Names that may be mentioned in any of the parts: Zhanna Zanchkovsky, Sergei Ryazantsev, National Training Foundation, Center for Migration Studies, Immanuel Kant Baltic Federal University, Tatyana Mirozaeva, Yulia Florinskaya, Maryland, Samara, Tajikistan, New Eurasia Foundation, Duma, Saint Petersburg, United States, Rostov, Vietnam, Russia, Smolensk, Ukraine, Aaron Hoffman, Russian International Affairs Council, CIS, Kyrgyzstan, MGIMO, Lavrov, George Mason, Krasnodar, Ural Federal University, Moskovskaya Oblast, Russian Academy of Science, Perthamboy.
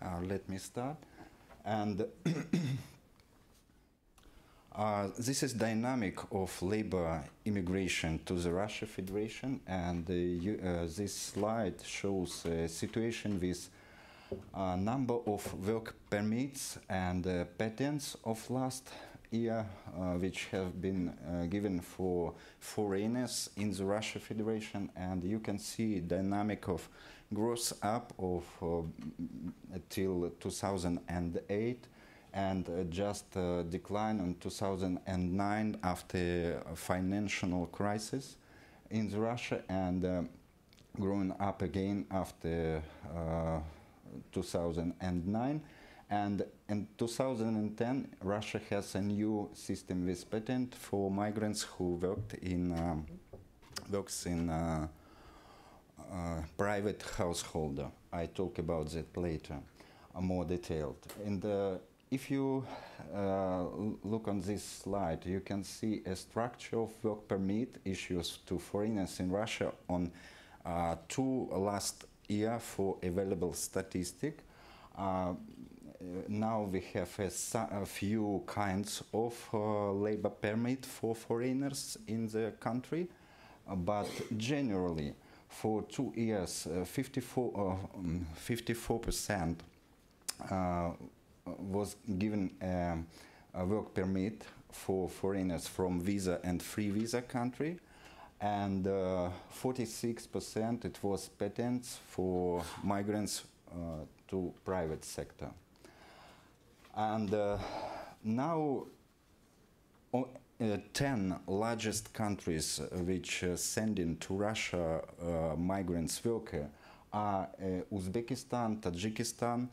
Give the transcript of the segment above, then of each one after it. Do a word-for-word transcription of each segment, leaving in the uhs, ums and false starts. Uh, let me start. And uh, this is dynamic of labor immigration to the Russia Federation. And uh, you, uh, this slide shows a situation with a number of work permits and uh, patents of last year, uh, which have been uh, given for foreigners in the Russia Federation. And you can see dynamic of growth up of uh, till two thousand eight, and uh, just uh, decline in two thousand nine after a financial crisis in the Russia, and uh, growing up again after uh, two thousand nine. And in two thousand ten, Russia has a new system with patent for migrants who worked in um, works in uh, uh, private householder. I talk about that later, uh, more detailed. And uh, if you uh, look on this slide, you can see a structure of work permit issues to foreigners in Russia on uh, two last year for available statistic. Uh, now we have a, a few kinds of uh, labor permit for foreigners in the country, uh, but generally for two years, uh, fifty-four percent uh, uh, was given um, a work permit for foreigners from visa and free visa country, and uh, forty-six percent it was patents for migrants uh, to private sector. And uh, now oh, uh, ten largest countries which uh, send in to Russia uh, migrants worker are uh, Uzbekistan, Tajikistan,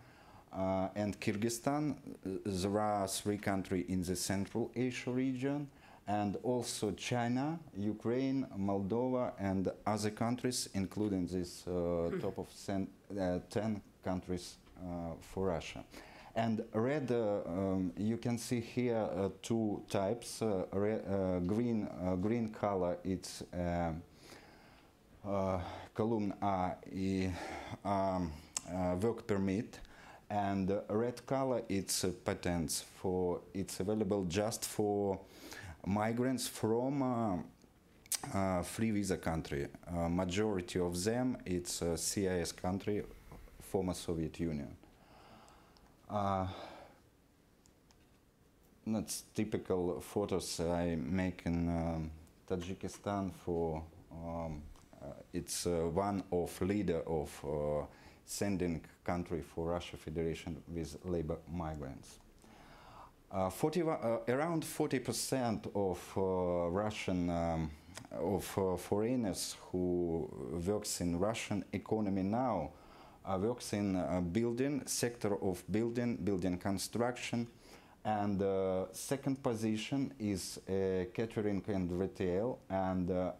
uh, and Kyrgyzstan. There are three countries in the Central Asia region, and also China, Ukraine, Moldova, and other countries, including this uh, top of uh, ten countries uh, for Russia. And red, uh, um, you can see here uh, two types. Uh, red, uh, green, uh, green color, it's uh, uh, column A, um, uh, work permit, and uh, red color, it's uh, patents for. It's available just for migrants from uh, uh, free visa country. Uh, majority of them, it's uh, C I S country, former Soviet Union. Uh, that's typical photos I make in um, Tajikistan for um, uh, it's uh, one of leader of uh, sending country for Russia Federation with labor migrants. Uh, forty, uh, around forty percent of uh, Russian um, of uh, foreigners who works in Russian economy now Uh, works in uh, building, sector of building, building construction. And uh, second position is uh, catering and retail. And uh,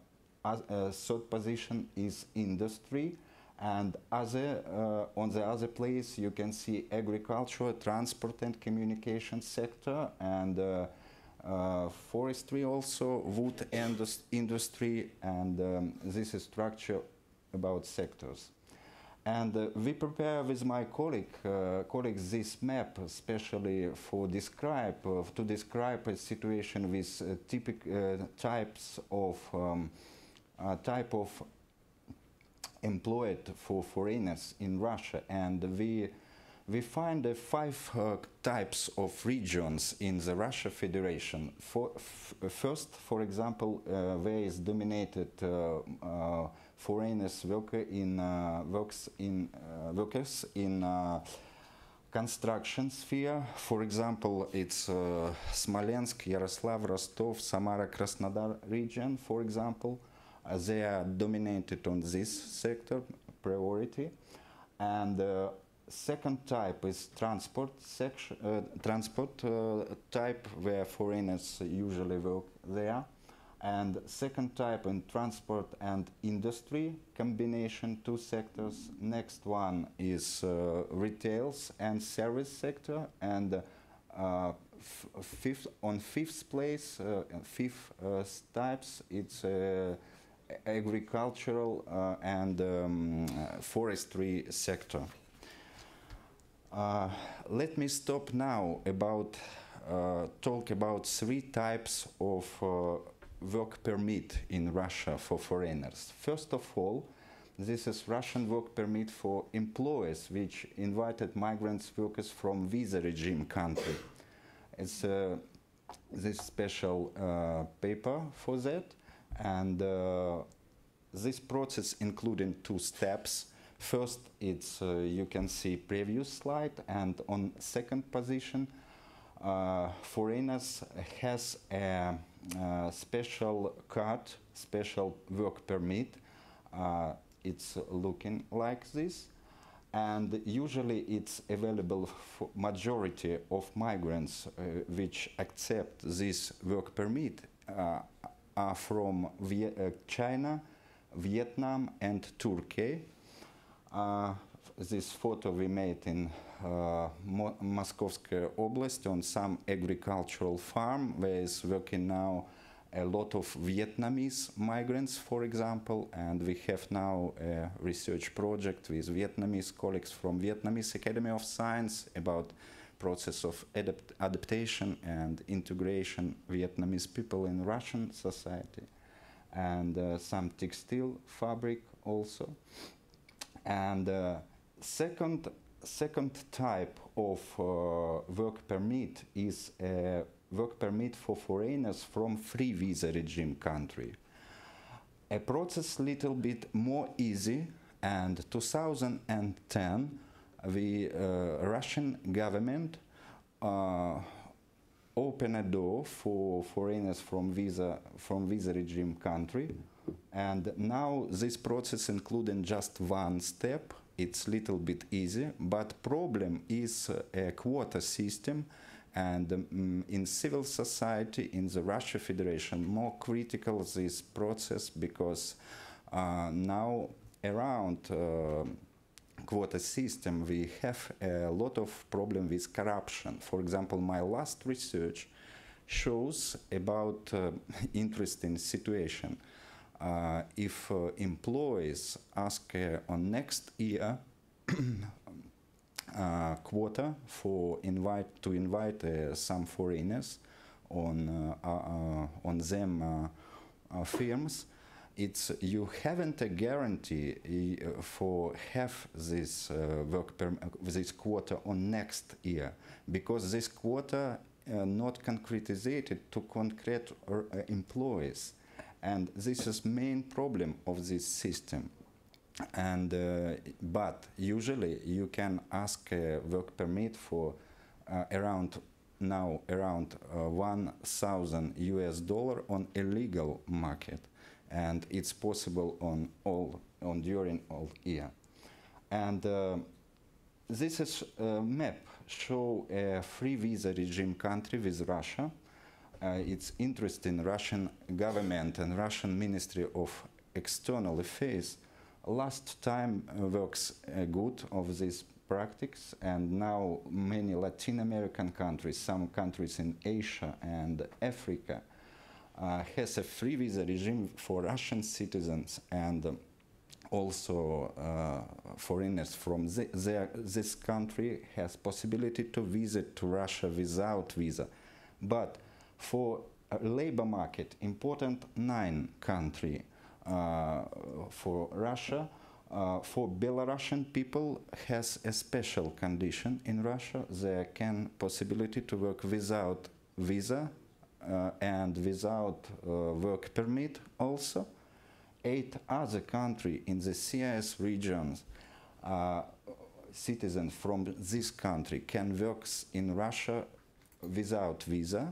uh, third position is industry. And other, uh, on the other place, you can see agriculture, transport and communication sector, and uh, uh, forestry also, wood indus industry. And um, this is structure about sectors. And uh, we prepare with my colleague, uh, colleagues this map, especially for describe, uh, to describe a situation with uh, typical uh, types of um, uh, type of employed for foreigners in Russia. And we we find uh, five uh, types of regions in the Russia Federation. For f first, for example, uh, where is dominated. Uh, uh, Foreigners worker in uh, works in uh, workers in uh, construction sphere. For example, it's uh, Smolensk, Yaroslavl, Rostov, Samara, Krasnodar region. For example, uh, they are dominated on this sector priority. And uh, second type is transport section, uh, transport uh, type where foreigners usually work there. And second type in transport and industry combination, two sectors. Next one is uh, retails and service sector. And uh, f fifth, on fifth place, uh, fifth uh, types, it's uh, agricultural uh, and um, forestry sector. Uh, let me stop now about uh, talk about three types of uh, work permit in Russia for foreigners. First of all, this is Russian work permit for employers which invited migrants workers from visa regime country. It's uh, this special uh, paper for that, and uh, this process including two steps. First, it's uh, you can see previous slide, and on second position, uh, foreigners has a, a special card, special work permit. Uh, it's looking like this, and usually it's available for majority of migrants uh, which accept this work permit uh, are from Viet uh, China, Vietnam, and Turkey. Uh, this photo we made in uh, Mo Moskovskaya Oblast on some agricultural farm where is working now a lot of Vietnamese migrants, for example, and we have now a research project with Vietnamese colleagues from Vietnamese Academy of Science about process of adapt adaptation and integration Vietnamese people in Russian society, and uh, some textile fabric also. And uh, second, second type of uh, work permit is a work permit for foreigners from free visa regime country. A process little bit more easy, and two thousand ten, the uh, Russian government uh, opened a door for foreigners from visa, from visa regime country. And now this process including just one step, it's little bit easy, but problem is a quota system, and um, in civil society in the Russia Federation more critical this process, because uh, now around uh, quota system we have a lot of problem with corruption. For example, my last research shows about uh, interesting situation. Uh, if uh, employees ask uh, on next year uh, quota for invite to invite uh, some foreigners on uh, uh, on them uh, uh, firms, it's you haven't a guarantee uh, for have this uh, work perm this quota on next year, because this quota uh, not concretized to concrete uh, employees. And this is main problem of this system. And, uh, but usually you can ask a work permit for uh, around now around uh, one thousand U S dollars on illegal market. And it's possible on all, on during all year. And uh, this is a map show a free visa regime country with Russia. Uh, it's interesting, Russian government and Russian Ministry of External Affairs last time uh, works uh, good of this practice, and now many Latin American countries, some countries in Asia and Africa uh, has a free visa regime for Russian citizens and um, also uh, foreigners from the, their, this country has possibility to visit to Russia without visa. But for uh, labor market, important nine country uh, for Russia. Uh, for Belarusian people has a special condition in Russia. There can possibility to work without visa uh, and without uh, work permit also. Eight other country in the C I S regions, uh, citizens from this country can work in Russia without visa.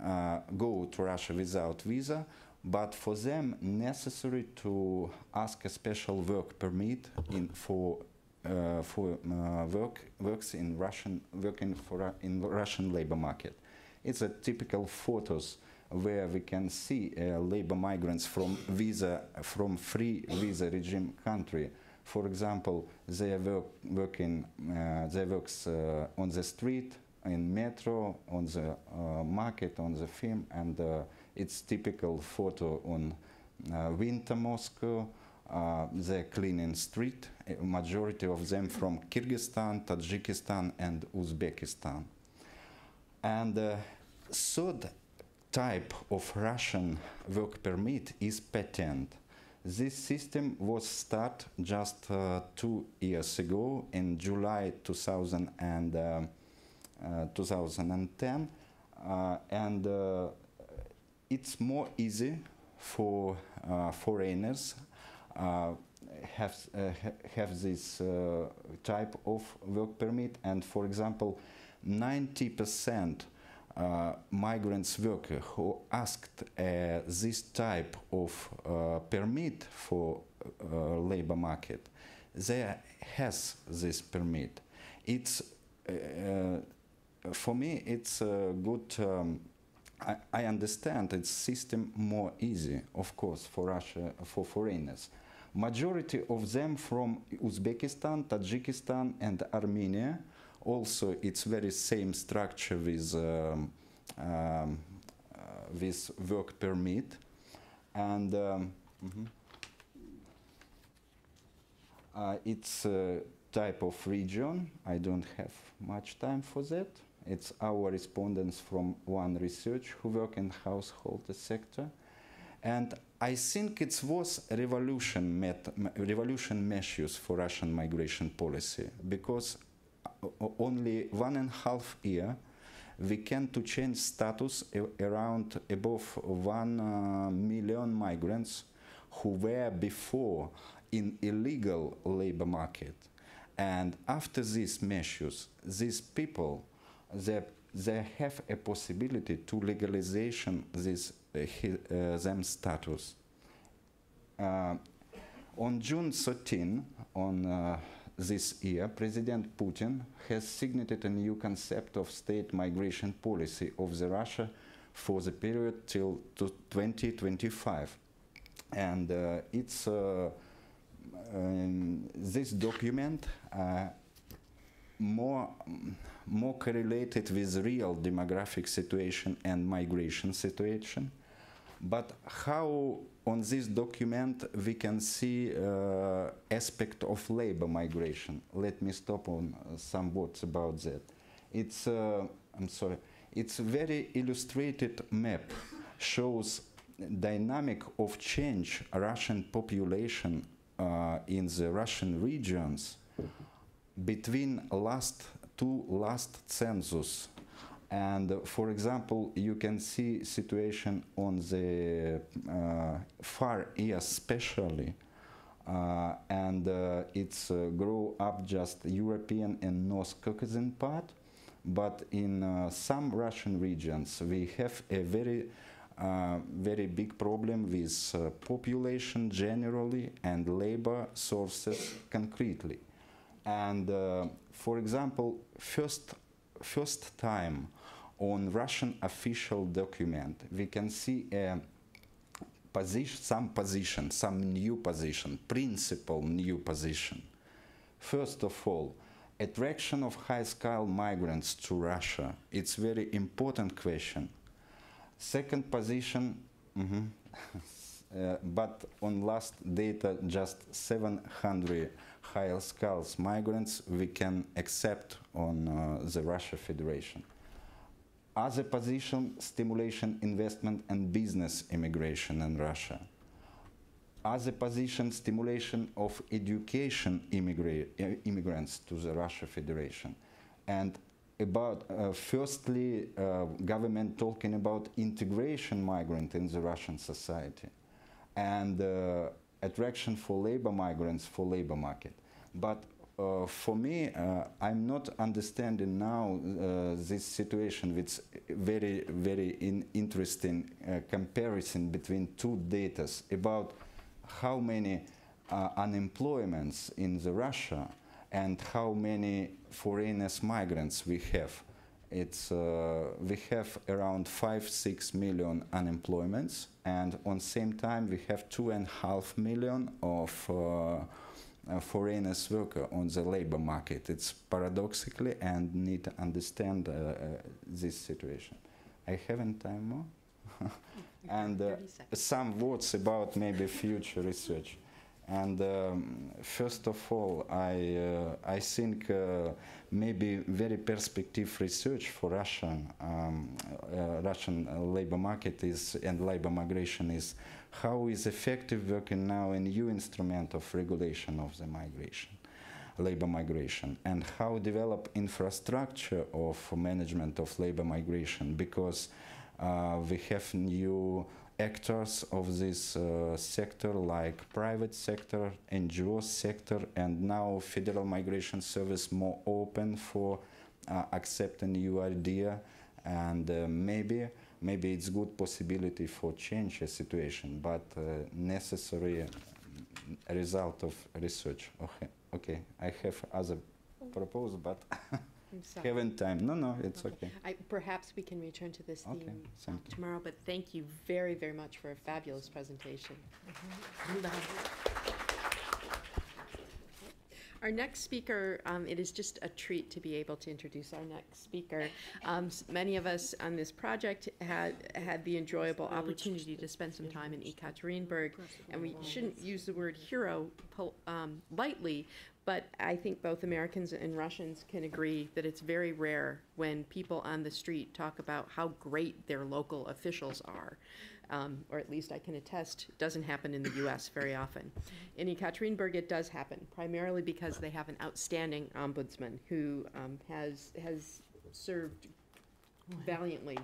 Uh, go to Russia without visa, but for them necessary to ask a special work permit in for uh, for uh, work works in Russian working for in Russian labor market. It's a typical photos where we can see uh, labor migrants from visa from free visa regime country. For example, they work working uh, they works uh, on the street, in metro, on the uh, market, on the film, and uh, it's typical photo on uh, winter Moscow, uh, the cleaning street, a majority of them from Kyrgyzstan, Tajikistan, and Uzbekistan. And the third type of Russian work permit is patent. This system was started just uh, two years ago, in July two thousand and, uh, uh, two thousand ten, uh, and uh, it's more easy for uh, foreigners uh, have uh, have this uh, type of work permit. And for example, ninety percent uh, migrants worker who asked uh, this type of uh, permit for uh, labor market, they has this permit. It's uh, for me it's a good. Um, I, I understand it's system more easy, of course, for Russia, for foreigners. Majority of them from Uzbekistan, Tajikistan, and Armenia. Also, it's very same structure with um, um, uh, with work permit, and um, mm-hmm. uh, it's a type of region. I don't have much time for that. It's our respondents from One Research who work in household sector, and I think it was revolution met revolution measures for Russian migration policy, because only one and a half year we can to change status around above one uh, million migrants who were before in illegal labor market. And after these measures, these people, they, they have a possibility to legalization this uh, uh, them status. Uh, on June thirteenth, on uh, this year, President Putin has signed a new concept of state migration policy of the Russia for the period till to twenty twenty-five. And uh, it's uh, um, this document uh, more, more correlated with real demographic situation and migration situation. But how on this document we can see uh, aspect of labor migration? Let me stop on uh, some words about that. It's uh, I'm sorry. It's very illustrated map shows dynamic of change Russian population uh, in the Russian regions between last two last census. And uh, for example, you can see situation on the uh, Far East especially, uh, and uh, it's uh, grow up just European and North Caucasian part, but in uh, some Russian regions we have a very, uh, very big problem with uh, population generally and labor sources concretely. And uh, for example, first first time on Russian official document, we can see a position, some position, some new position, principal new position. First of all, attraction of high-skilled migrants to Russia. It's very important question. Second position, mm-hmm, uh, but on last data, just seven hundred high-skilled migrants we can accept on uh, the Russia Federation. Other position, stimulation, investment, and business immigration in Russia. Other position, stimulation of education immigra immigrants to the Russia Federation. And about, uh, firstly, uh, government talking about integration migrant in the Russian society. And uh, attraction for labor migrants for labor market. But uh, for me, uh, I'm not understanding now uh, this situation with very, very in interesting uh, comparison between two datas about how many uh, unemployments in the Russia and how many foreigners migrants we have. It's, uh, we have around five, six million unemployments, and on same time we have two and a half million of uh, uh, foreigners worker on the labor market. It's paradoxically, and need to understand uh, uh, this situation. I haven't time more, and uh, some words about maybe future research. And um, first of all, I uh, I think uh, maybe very perspective research for Russian um, uh, Russian labor market is and labor migration is how is effective working now a new instrument of regulation of the migration, labor migration, and how develop infrastructure of management of labor migration, because uh, we have new actors of this uh, sector, like private sector, N G O sector, and now Federal Migration Service more open for uh, accepting new idea, and uh, maybe maybe it's good possibility for change a situation, but uh, necessary result of research. Okay, okay. I have other proposal, but haven't time. No, no, it's okay. okay. I, perhaps we can return to this okay, theme tomorrow, but thank you very, very much for a fabulous presentation. Mm-hmm. Our next speaker, um, it is just a treat to be able to introduce our next speaker. Um, many of us on this project had had the enjoyable opportunity to spend some time in Ekaterinburg, and we shouldn't use the word hero um, lightly, but I think both Americans and Russians can agree that it's very rare when people on the street talk about how great their local officials are. Um, or at least I can attest, doesn't happen in the U S very often. In Ekaterinburg, it does happen, primarily because they have an outstanding ombudsman who um, has, has served valiantly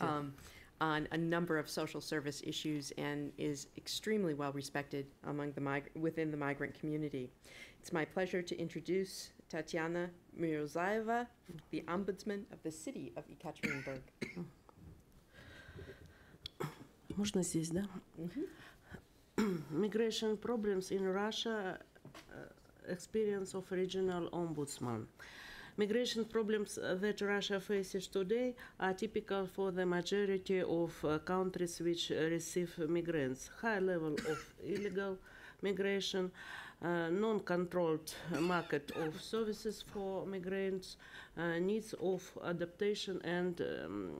um, on a number of social service issues and is extremely well respected among the mig- within the migrant community. It's my pleasure to introduce Tatyana Mirozaeva, the ombudsman of the city of Ekaterinburg. Можно здесь, да? Mm-hmm. Migration problems in Russia, uh, experience of regional ombudsman. Migration problems that Russia faces today are typical for the majority of uh, countries which receive migrants. High level of illegal migration, uh, non-controlled market of services for migrants, uh, needs of adaptation and um,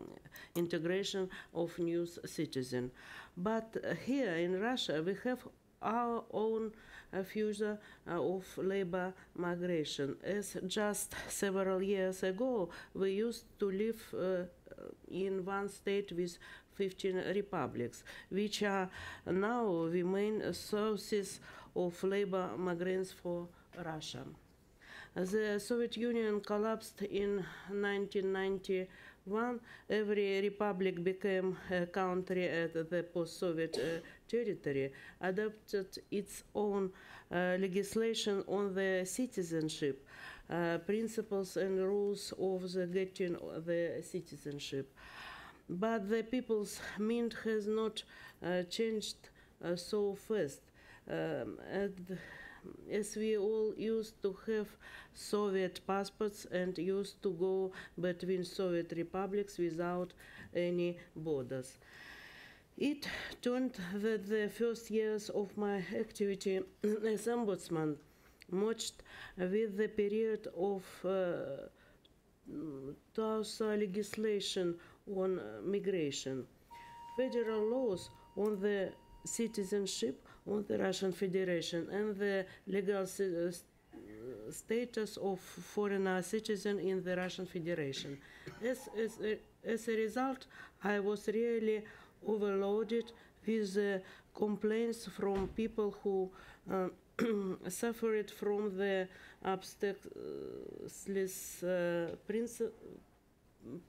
integration of new citizens. But uh, here in Russia, we have our own uh, future uh, of labor migration. As just several years ago, we used to live uh, in one state with fifteen republics, which are now the main sources of labor migrants for Russia. The Soviet Union collapsed in nineteen ninety-one. Every republic became a country at the post-Soviet uh, territory, adopted its own uh, legislation on the citizenship, uh, principles and rules of the getting the citizenship. But the people's mind has not uh, changed uh, so fast. Um, and as we all used to have Soviet passports and used to go between Soviet republics without any borders. It turned that the first years of my activity as ombudsman merged with the period of uh, T A U S A legislation on migration. Federal laws on the citizenship of the Russian Federation and the legal st status of foreigner citizen in the Russian Federation. As, as, as a result, I was really overloaded with uh, complaints from people who uh, suffered from the obstacles uh, principle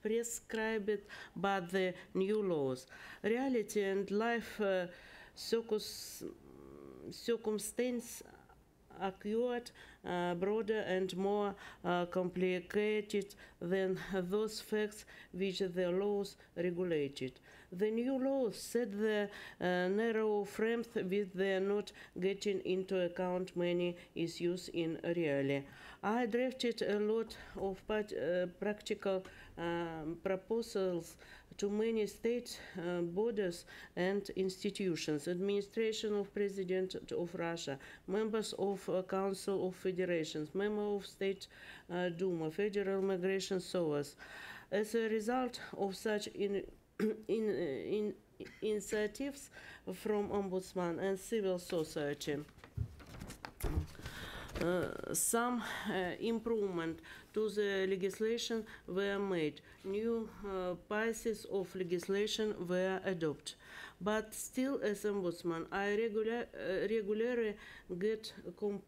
prescribed by the new laws. Reality and life uh, circumstances occurred uh, broader and more uh, complicated than those facts which the laws regulated. The new laws set the uh, narrow frames with the not getting into account many issues in reality. I drafted a lot of uh, practical um, proposals to many state uh, borders and institutions, administration of President of Russia, members of uh, Council of Federations, member of State uh, Duma, Federal Migration Service. As a result of such in in, in initiatives from ombudsman and civil society. Uh, some uh, improvement to the legislation were made, new uh, pieces of legislation were adopted. But still, as ombudsman, I regular, uh, regularly get com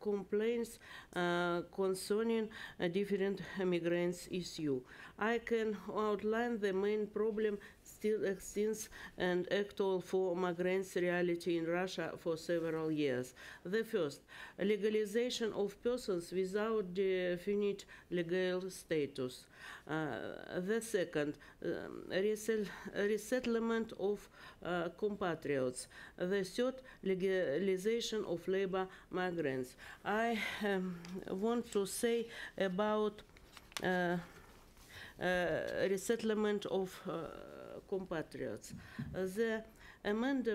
complaints uh, concerning uh, different migrants' issue. I can outline the main problem still exists and actual for migrants' reality in Russia for several years. The first, legalization of persons without definite legal status. Uh, the second, um, resettle resettlement of Uh, compatriots. The third, legalization of labor migrants. I um, want to say about uh, uh, resettlement of uh, compatriots. The amend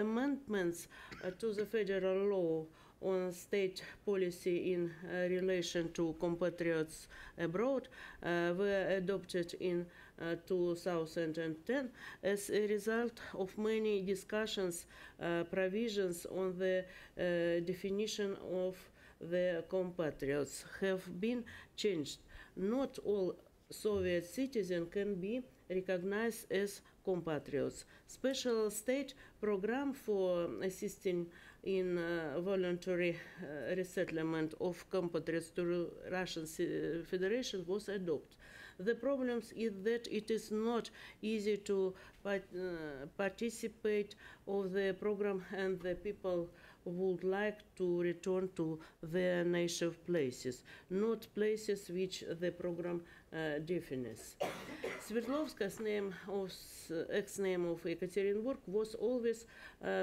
amendments uh, to the federal law on state policy in uh, relation to compatriots abroad uh, were adopted in uh, two thousand ten as a result of many discussions, uh, provisions on the uh, definition of the compatriots have been changed. Not all Soviet citizens can be recognized as compatriots. Special state program for assisting in uh, voluntary uh, resettlement of compatriots to Russian Federation was adopted. The problem is that it is not easy to part uh, participate of the program, and the people would like to return to their native places, not places which the program uh, defines. Sverdlovska's name of ex-name of Ekaterinburg was always uh,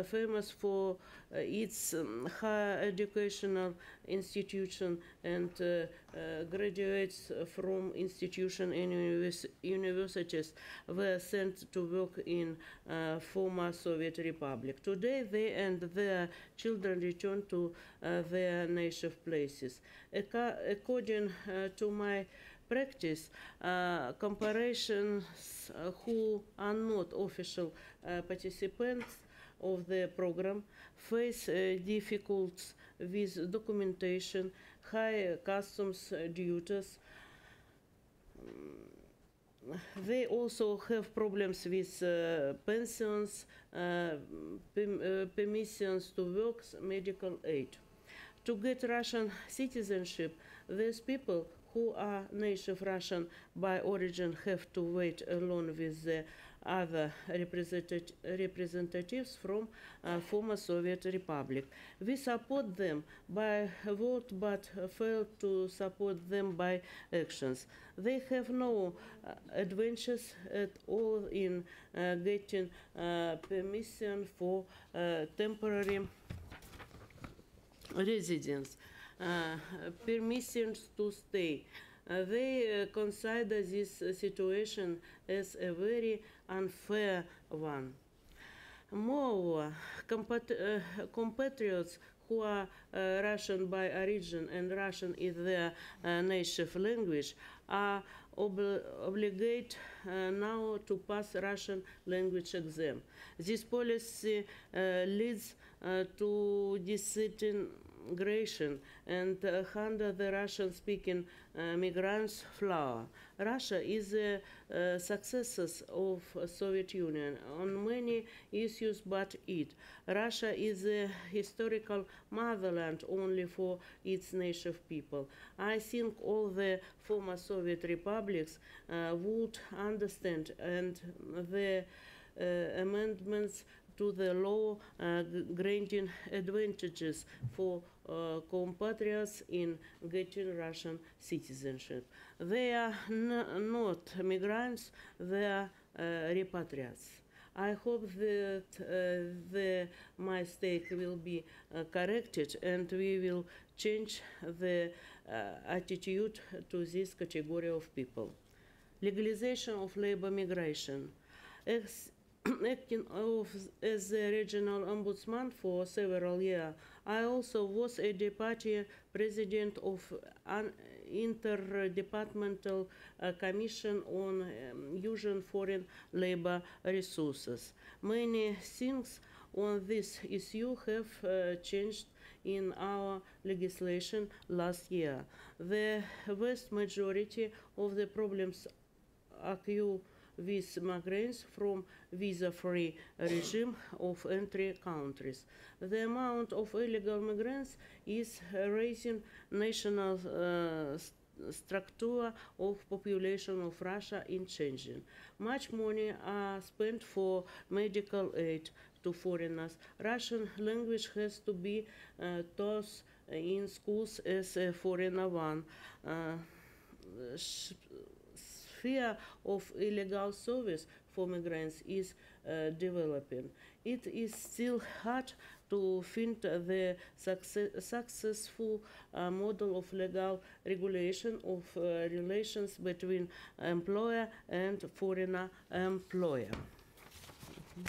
famous for uh, its um, higher educational institution and uh, uh, graduates from institution and univers universities were sent to work in uh, former Soviet Republic. Today they and their children return to uh, their native places. Ac- according uh, to my practice, uh, comparisons uh, who are not official uh, participants of the program face uh, difficulties with documentation, high customs duties. Um, They also have problems with uh, pensions, uh, permissions to work, medical aid. To get Russian citizenship, these people who are native Russian by origin have to wait along with the other representat representatives from uh, former Soviet Republic. We support them by vote but failed to support them by actions. They have no uh, adventures at all in uh, getting uh, permission for uh, temporary residence. Uh, permissions to stay. Uh, they uh, consider this uh, situation as a very unfair one. Moreover, compat uh, compatriots who are uh, Russian by origin and Russian is their uh, native language are obli obligated uh, now to pass Russian language exam. This policy uh, leads uh, to disintegration and uh, under the Russian-speaking uh, migrants flower. Russia is a uh, successor of Soviet Union on many issues, but it. Russia is a historical motherland only for its native people. I think all the former Soviet republics uh, would understand, and the uh, amendments to the law uh, granting advantages for uh, compatriots in getting Russian citizenship. They are not migrants, they are uh, repatriates. I hope that uh, the mistake will be uh, corrected and we will change the uh, attitude to this category of people. Legalization of labor migration. Ex Acting of, as a regional ombudsman for several years, I also was a deputy president of an Interdepartmental uh, Commission on um, Union Foreign Labor Resources. Many things on this issue have uh, changed in our legislation last year. The vast majority of the problems occur with migrants from visa-free regime of entry countries. The amount of illegal migrants is raising national uh, structure of population of Russia in changing. Much money are spent for medical aid to foreigners. Russian language has to be uh, taught in schools as a foreigner one. Uh, Sphere of illegal service for migrants is uh, developing. It is still hard to find the success, successful uh, model of legal regulation of uh, relations between employer and foreigner employer. Mm-hmm.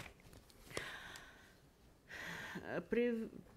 uh, pre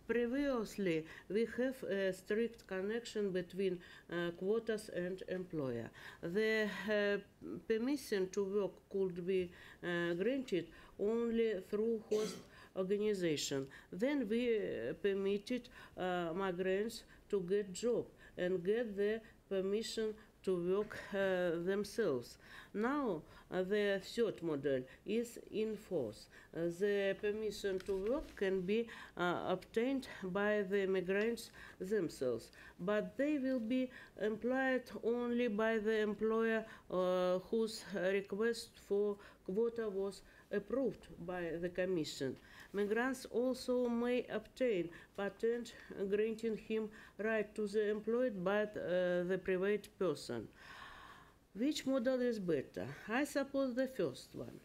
Previously, we have a strict connection between uh, quotas and employer. The uh, permission to work could be uh, granted only through host organization. Then we uh, permitted uh, migrants to get job and get the permission to work uh, themselves. Now uh, the third model is in force. Uh, the permission to work can be uh, obtained by the migrants themselves, but they will be employed only by the employer uh, whose request for quota was approved by the Commission. Migrants also may obtain patent granting him right to the employed by uh, the private person. Which model is better? I suppose the first one,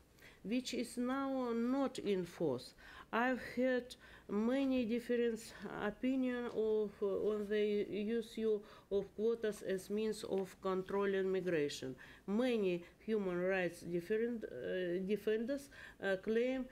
which is now not in force. I've heard many different opinions uh, on the issue of quotas as means of controlling migration. Many human rights different, uh, defenders uh, claim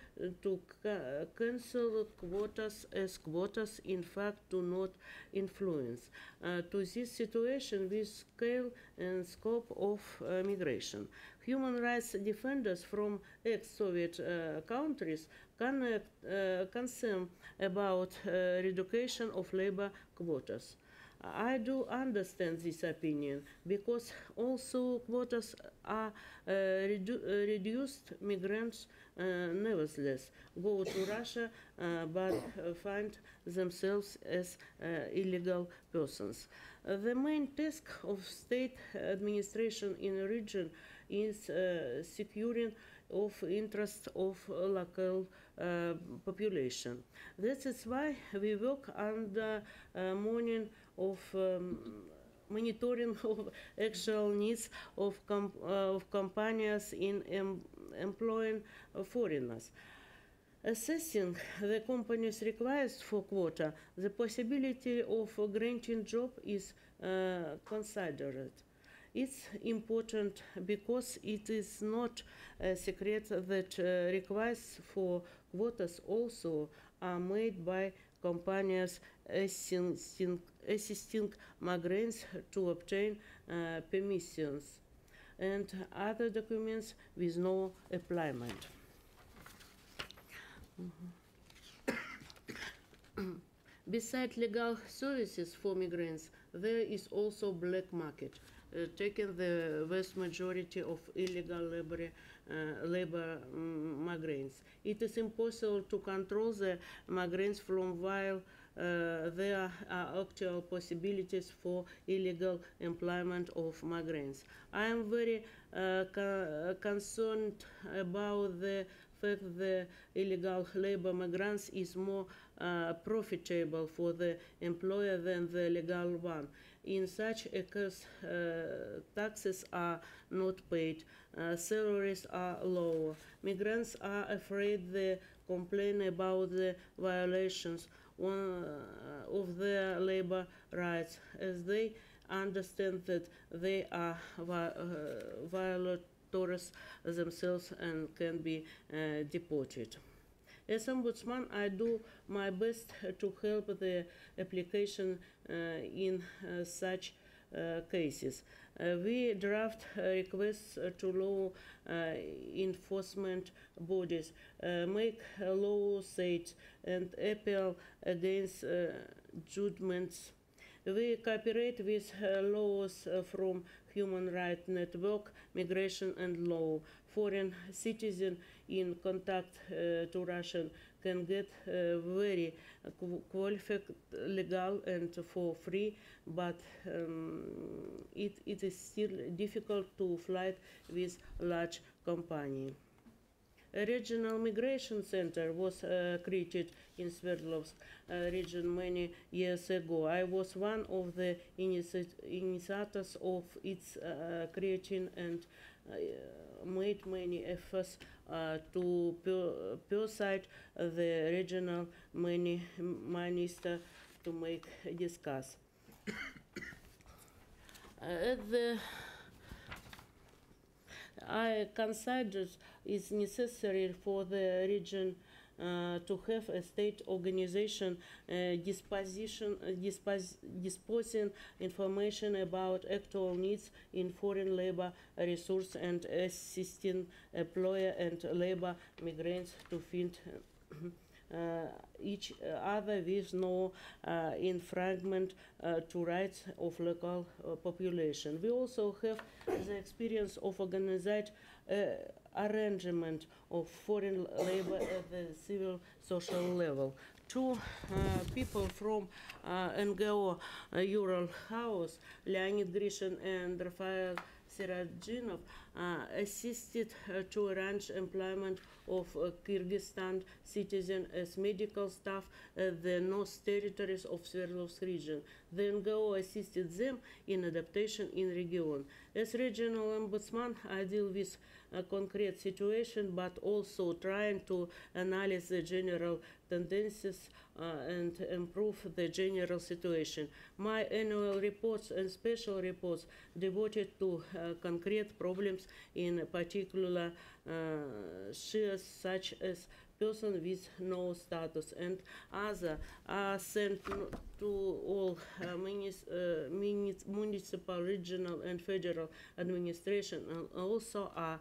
to ca cancel quotas as quotas, in fact, do not influence uh, to this situation with scale and scope of uh, migration. Human rights defenders from ex-Soviet uh, countries connect, uh, concern about uh, reduction of labor quotas. I do understand this opinion, because also quotas are uh, redu uh, reduced. Migrants uh, nevertheless go to Russia uh, but uh, find themselves as uh, illegal persons. Uh, the main task of state administration in the region is uh, securing of interest of local uh, population. This is why we work under uh, morning of um, monitoring of actual needs of, com uh, of companies in em employing uh, foreigners. Assessing the company's request for quota, the possibility of uh, granting job is uh, considered. It's important because it is not a secret that uh, requests for quotas also are made by companies assisting, assisting migrants to obtain uh, permissions and other documents with no employment. Mm-hmm. Besides legal services for migrants, there is also black market, Uh, taking the vast majority of illegal labor, uh, labor um, migrants. It is impossible to control the migrants from while uh, there are actual possibilities for illegal employment of migrants. I am very uh, co concerned about the fact that illegal labor migrants is more uh, profitable for the employer than the legal one. In such a case, uh, taxes are not paid, uh, salaries are lower. Migrants are afraid they complain about the violations on, uh, of their labor rights, as they understand that they are vi uh, violators themselves and can be uh, deported. As Ombudsman, I do my best to help the application uh, in uh, such uh, cases. Uh, we draft uh, requests uh, to law uh, enforcement bodies, uh, make uh, laws and appeal against uh, judgments. We cooperate with uh, laws uh, from Human Rights Network, Migration and Law. Foreign citizens in contact uh, to Russian can get uh, very qualified, legal and for free, but um, it, it is still difficult to fight with large companies. A regional migration center was uh, created in Sverdlovsk uh, region many years ago. I was one of the initi initiators of its uh, creation and uh, made many efforts uh, to per persuade the regional minister to make discuss. uh, the I consider it's necessary for the region uh, to have a state organization uh, disposition, uh, dispos disposing information about actual needs in foreign labor resource and assisting employer and labor migrants to find uh, each other with no uh, infringement uh, to rights of local uh, population. We also have the experience of organized uh, arrangement of foreign labor at the civil social level. Two uh, people from uh, N G O uh, Ural House, Leonid Grishin and Rafael Sirajinov, uh, assisted uh, to arrange employment of uh, Kyrgyzstan citizens as medical staff at the North Territories of Sverdlovsk region. The N G O assisted them in adaptation in region. As regional ombudsman, I deal with a concrete situation, but also trying to analyze the general tendencies uh, and improve the general situation. My annual reports and special reports devoted to uh, concrete problems in particular uh, spheres such as person with no status and other are sent to all uh, munis uh, munis municipal, regional and federal administration and also are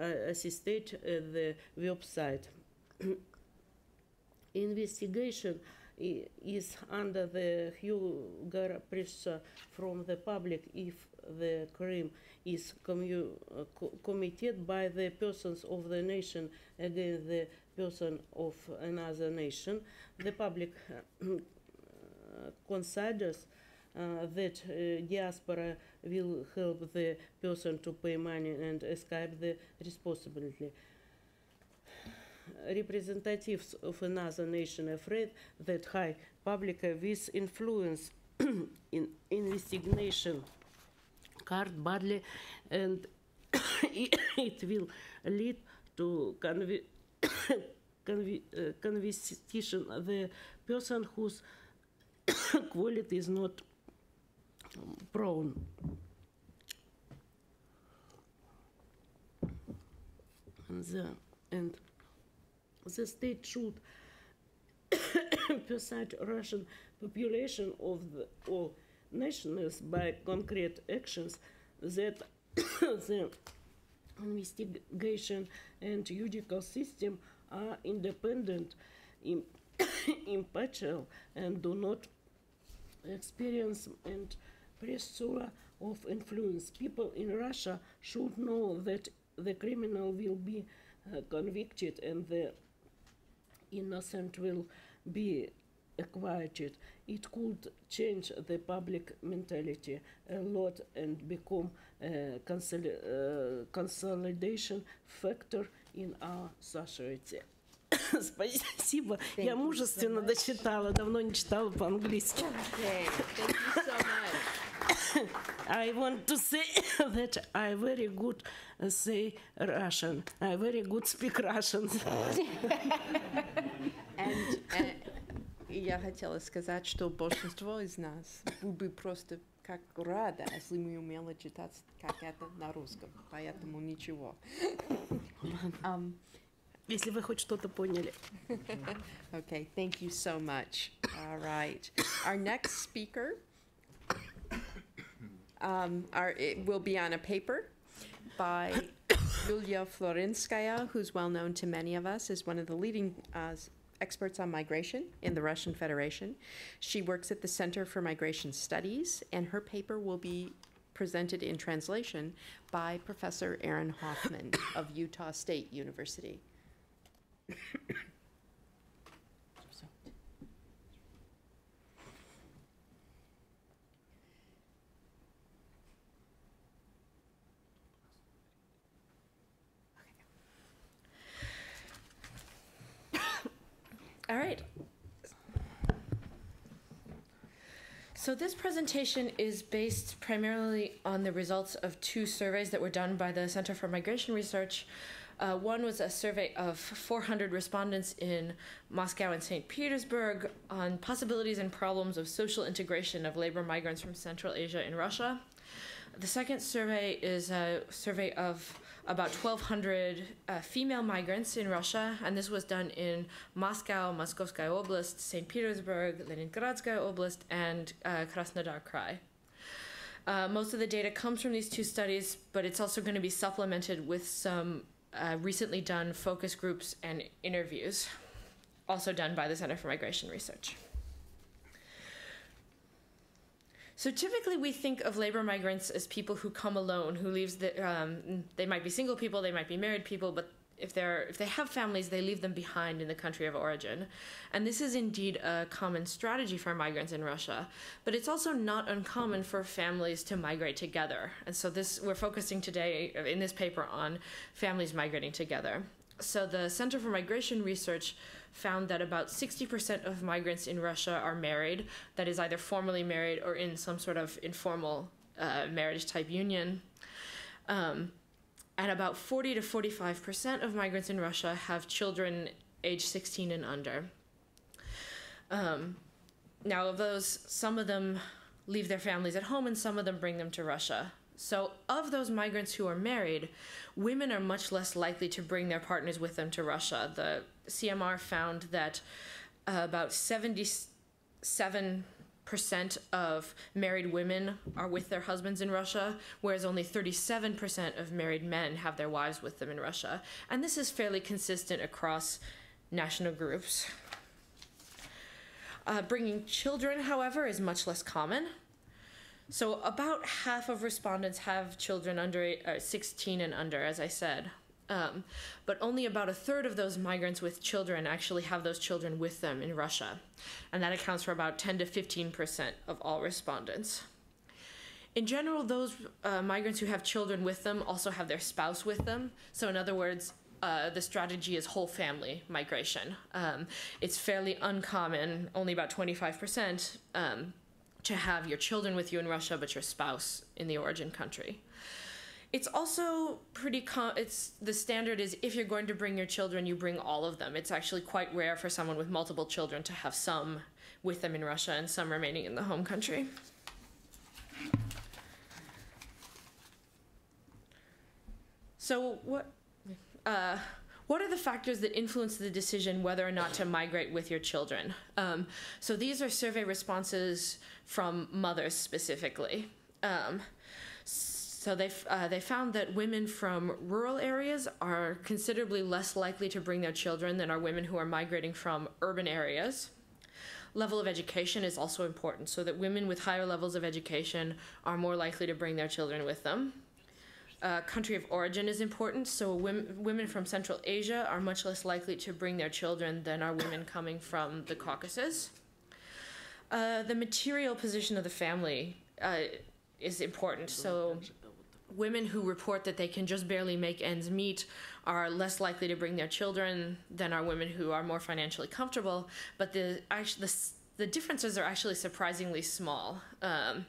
uh, assisted at the website. Investigation is under the huge pressure from the public if the crime is commu uh, co committed by the persons of the nation against the person of another nation. The public considers uh, that uh, diaspora will help the person to pay money and escape the responsibility. Representatives of another nation afraid that high public with influence in investigation card badly and it will lead to convi convi uh, conviction of the person whose quality is not prone. And the, and the state should persuade Russian population of the, all nationals by concrete actions that the investigation and judicial system are independent, impartial, and do not experience and pressure of influence. People in Russia should know that the criminal will be uh, convicted and the innocent will be acquitted. It could change the public mentality a lot and become a consoli uh, consolidation factor in our society. Спасибо. Я мужественно дочитала, давно не читала по-английски. I want to say that I very good say Russian. I very good speak Russian. And, uh, я хотела сказать, что большинство из нас бы просто как рада, если мы умели читать как это на русском. Поэтому ничего. um, Если вы хоть что-то поняли. Okay, thank you so much. All right. Our next speaker um, are, it will be on a paper by Yulia Florinskaya, who's well known to many of us, is one of the leading uh, experts on migration in the Russian Federation. She works at the Center for Migration Studies, and her paper will be presented in translation by Professor Aaron Hoffman of Utah State University. All right. So this presentation is based primarily on the results of two surveys that were done by the Center for Migration Research. Uh, one was a survey of four hundred respondents in Moscow and Saint Petersburg on possibilities and problems of social integration of labor migrants from Central Asia and Russia. The second survey is a survey of about twelve hundred uh, female migrants in Russia, and this was done in Moscow, Moskovskaya Oblast, Saint Petersburg, Leningradskaya Oblast, and uh, Krasnodar Krai. Uh, most of the data comes from these two studies, but it's also going to be supplemented with some uh, recently done focus groups and interviews, also done by the Center for Migration Research. So typically we think of labor migrants as people who come alone, who leaves the, um, they might be single people, they might be married people, but if they're, if they have families, they leave them behind in the country of origin. And this is indeed a common strategy for migrants in Russia, but it's also not uncommon for families to migrate together. And so this, we're focusing today in this paper on families migrating together. So the Center for Migration Research found that about sixty percent of migrants in Russia are married, that is either formally married or in some sort of informal uh, marriage-type union. Um, and about forty to forty-five percent of migrants in Russia have children age sixteen and under. Um, now of those, some of them leave their families at home and some of them bring them to Russia. So of those migrants who are married, women are much less likely to bring their partners with them to Russia. The C M R found that uh, about seventy-seven percent of married women are with their husbands in Russia, whereas only thirty-seven percent of married men have their wives with them in Russia. And this is fairly consistent across national groups. Uh, bringing children, however, is much less common. So about half of respondents have children under uh, sixteen and under, as I said. Um, but only about a third of those migrants with children actually have those children with them in Russia. And that accounts for about ten to fifteen percent of all respondents. In general, those uh, migrants who have children with them also have their spouse with them. So in other words, uh, the strategy is whole family migration. Um, it's fairly uncommon, only about twenty-five percent, um, to have your children with you in Russia, but your spouse in the origin country. It's also pretty, com it's, the standard is if you're going to bring your children, you bring all of them. It's actually quite rare for someone with multiple children to have some with them in Russia and some remaining in the home country. So what, uh, what are the factors that influence the decision whether or not to migrate with your children? Um, so these are survey responses from mothers specifically. Um, so they, uh, they found that women from rural areas are considerably less likely to bring their children than are women who are migrating from urban areas. Level of education is also important, so that women with higher levels of education are more likely to bring their children with them. Uh, country of origin is important, so women, women from Central Asia are much less likely to bring their children than are women coming from the Caucasus. Uh, the material position of the family uh, is important, so women who report that they can just barely make ends meet are less likely to bring their children than are women who are more financially comfortable, but the, actually, the, the differences are actually surprisingly small. Um,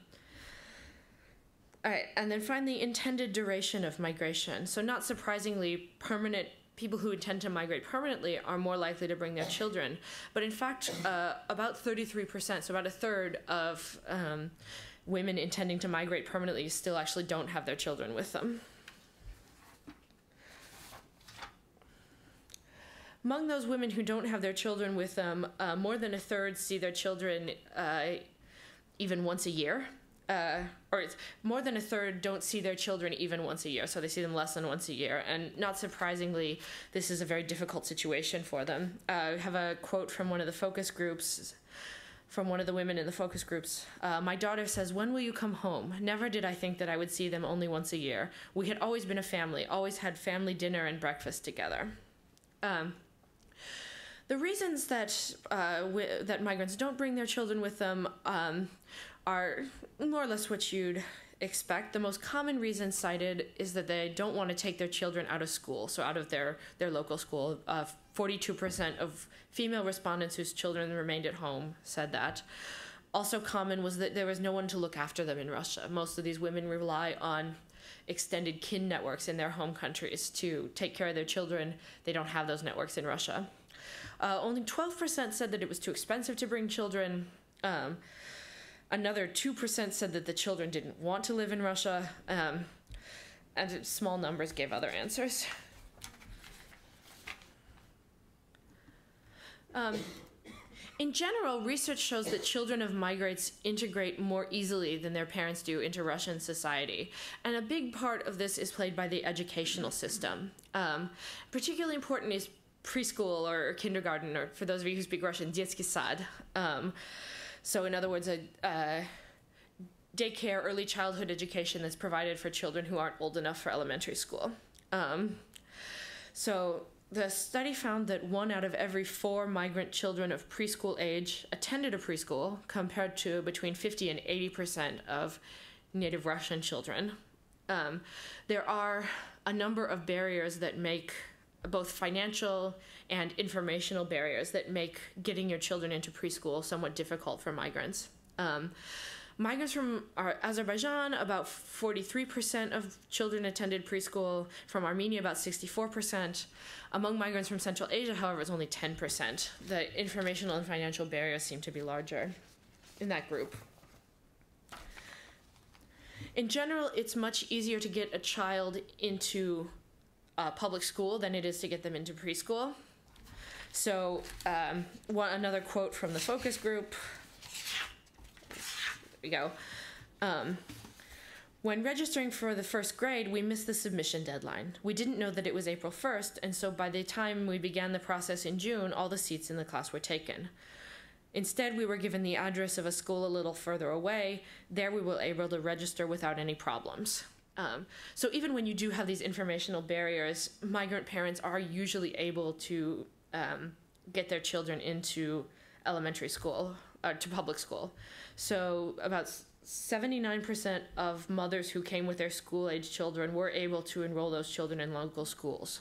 All right, and then finally, intended duration of migration. So not surprisingly, permanent people who intend to migrate permanently are more likely to bring their children. But in fact, uh, about thirty-three percent, so about a third of um, women intending to migrate permanently still actually don't have their children with them. Among those women who don't have their children with them, uh, more than a third see their children uh, even once a year. uh, or it's more than a third don't see their children even once a year, so they see them less than once a year. And not surprisingly, this is a very difficult situation for them. Uh, I have a quote from one of the focus groups, from one of the women in the focus groups. Uh, my daughter says, "When will you come home? Never did I think that I would see them only once a year. We had always been a family, always had family dinner and breakfast together." Um, the reasons that uh, w that migrants don't bring their children with them um, are more or less what you'd expect. The most common reason cited is that they don't want to take their children out of school, so out of their, their local school. Uh, forty-two percent of female respondents whose children remained at home said that. Also common was that there was no one to look after them in Russia. Most of these women rely on extended kin networks in their home countries to take care of their children. They don't have those networks in Russia. Uh, only twelve percent said that it was too expensive to bring children. Um, another two percent said that the children didn't want to live in Russia. Um, and small numbers gave other answers. Um, in general, research shows that children of migrants integrate more easily than their parents do into Russian society. And a big part of this is played by the educational system. Um, particularly important is preschool or kindergarten, or for those of you who speak Russian, детский сад. Um, so in other words, a, a daycare, early childhood education that's provided for children who aren't old enough for elementary school. Um, so... The study found that one out of every four migrant children of preschool age attended a preschool, compared to between fifty and eighty percent of native Russian children. Um, there are a number of barriers that make, both financial and informational barriers, that make getting your children into preschool somewhat difficult for migrants. Um, Migrants from Azerbaijan, about forty-three percent of children attended preschool. From Armenia, about sixty-four percent. Among migrants from Central Asia, however, it's only ten percent. The informational and financial barriers seem to be larger in that group. In general, it's much easier to get a child into uh, public school than it is to get them into preschool. So um, one, another quote from the focus group. We go. Um, when registering for the first grade, we missed the submission deadline. We didn't know that it was April first, and so by the time we began the process in June, all the seats in the class were taken. Instead, we were given the address of a school a little further away. There we were able to register without any problems. Um, so even when you do have these informational barriers, migrant parents are usually able to um, get their children into elementary school. Uh, to public school. So about seventy-nine percent of mothers who came with their school-age children were able to enroll those children in local schools.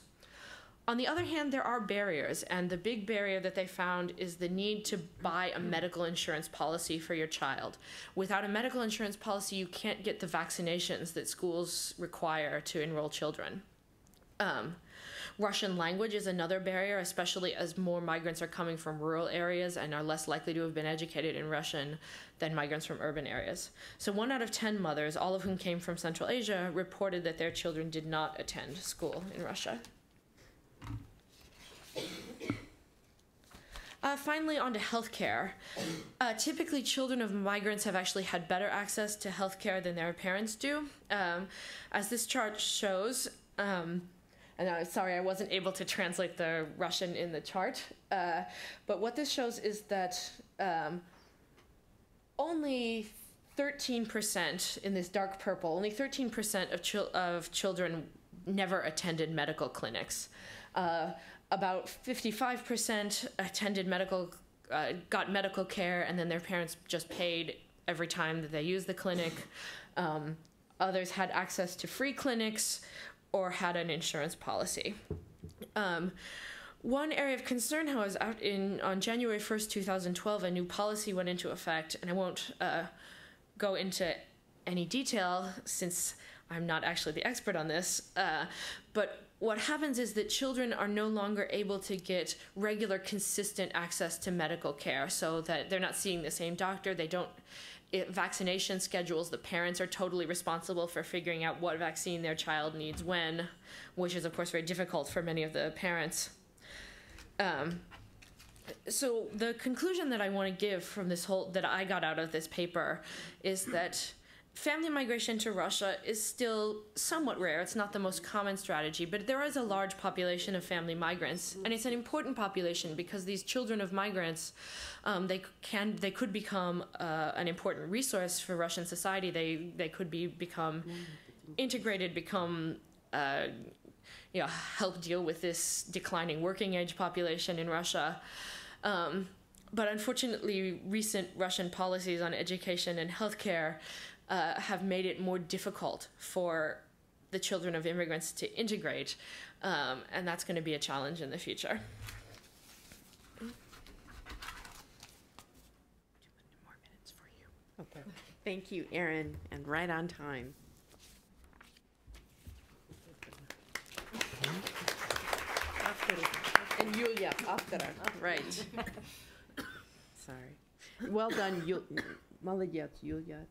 On the other hand, there are barriers, and the big barrier that they found is the need to buy a medical insurance policy for your child. Without a medical insurance policy, you can't get the vaccinations that schools require to enroll children. Um, Russian language is another barrier, especially as more migrants are coming from rural areas and are less likely to have been educated in Russian than migrants from urban areas. So one out of ten mothers, all of whom came from Central Asia, reported that their children did not attend school in Russia. Uh, finally, on to healthcare. Uh, typically, children of migrants have actually had better access to healthcare than their parents do. Um, as this chart shows, um, and I'm sorry, I wasn't able to translate the Russian in the chart. Uh, but what this shows is that um, only thirteen percent, in this dark purple, only thirteen percent of, chil of children never attended medical clinics. Uh, about fifty-five percent attended medical, uh, got medical care, and then their parents just paid every time that they used the clinic. Um, others had access to free clinics, or had an insurance policy. Um, one area of concern, however, is out in, on January first, two thousand twelve, a new policy went into effect, and I won't uh, go into any detail since I'm not actually the expert on this, uh, but what happens is that children are no longer able to get regular, consistent access to medical care, so that they're not seeing the same doctor, they don't It, vaccination schedules, the parents are totally responsible for figuring out what vaccine their child needs when, which is of course very difficult for many of the parents. Um, so the conclusion that I want to give from this whole, that I got out of this paper, is that Family migration to Russia is still somewhat rare. It's not the most common strategy, but there is a large population of family migrants, and it's an important population because these children of migrants, um, they can they could become uh, an important resource for Russian society. They they could be become integrated, become uh, you know, help deal with this declining working age population in Russia. Um, but unfortunately, recent Russian policies on education and healthcare Uh, have made it more difficult for the children of immigrants to integrate, um, and that's going to be a challenge in the future. Two more minutes for you. Okay. Thank you, Aaron, and right on time. And Yulia, after, right? Sorry. Well done, Yulia. Молодец, Юлия.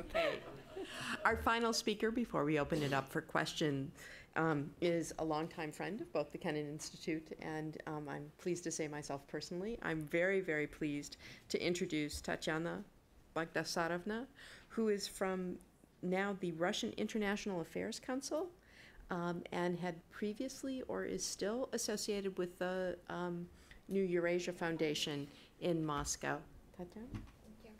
Okay. Our final speaker, before we open it up for question, um, is a longtime friend of both the Kennan Institute, and um, I'm pleased to say myself personally, I'm very, very pleased to introduce Tatyana Bagdasarovna, who is from now the Russian International Affairs Council, um, and had previously or is still associated with the um, New Eurasia Foundation in Moscow. Tatiana? Thank you.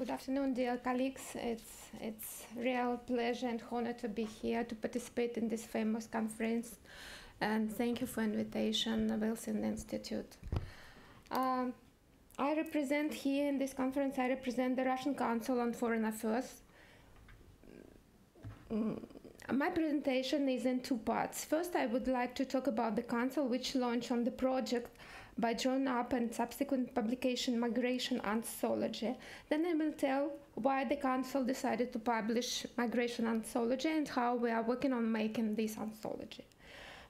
Good afternoon, dear colleagues. It's it's real pleasure and honor to be here to participate in this famous conference, and thank you for invitation, Wilson Institute. Um, I represent here in this conference. I represent the Russian Council on Foreign Affairs. My presentation is in two parts. First, I would like to talk about the Council, which launched on the project by John Up and subsequent publication Migration Anthology. Then I will tell why the Council decided to publish Migration Anthology and how we are working on making this anthology.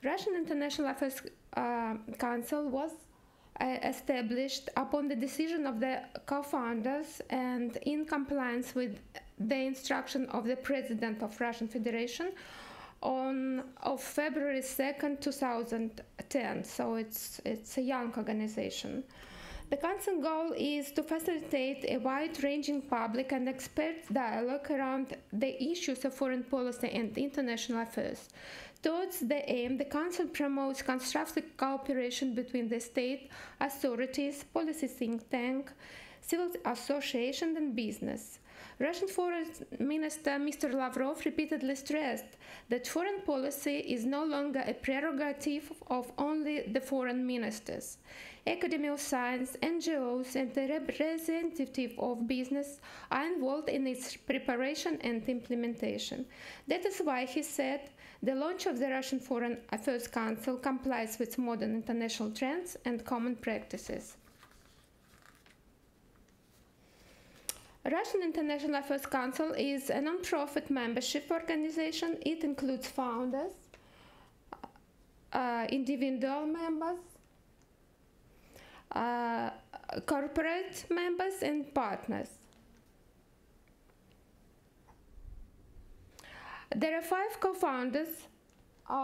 Russian International Affairs uh, Council was uh, established upon the decision of the co-founders and in compliance with the instruction of the President of Russian Federation on of February second, two thousand ten. So it's it's a young organization. The Council goal is to facilitate a wide-ranging public and expert dialogue around the issues of foreign policy and international affairs. Towards the aim, the Council promotes constructive cooperation between the state, authorities, policy think tank, civil associations, and business. Russian Foreign Minister Mister Lavrov repeatedly stressed that foreign policy is no longer a prerogative of only the foreign ministers. Academic science, N G Os, and the representative of business are involved in its preparation and implementation. That is why, he said, the launch of the Russian Foreign Affairs Council complies with modern international trends and common practices. Russian International Affairs Council is a non-profit membership organization. It includes founders, uh, individual members, uh, corporate members, and partners. There are five co-founders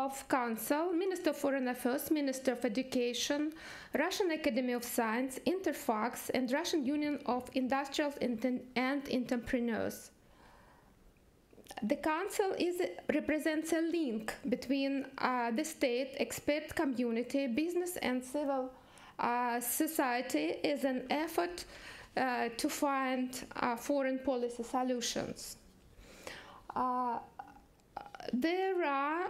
of Council: Minister of Foreign Affairs, Minister of Education, Russian Academy of Science, Interfax, and Russian Union of Industrials and, and Entrepreneurs. The Council is, represents a link between uh, the state, expert community, business, and civil uh, society as an effort uh, to find uh, foreign policy solutions. Uh, there are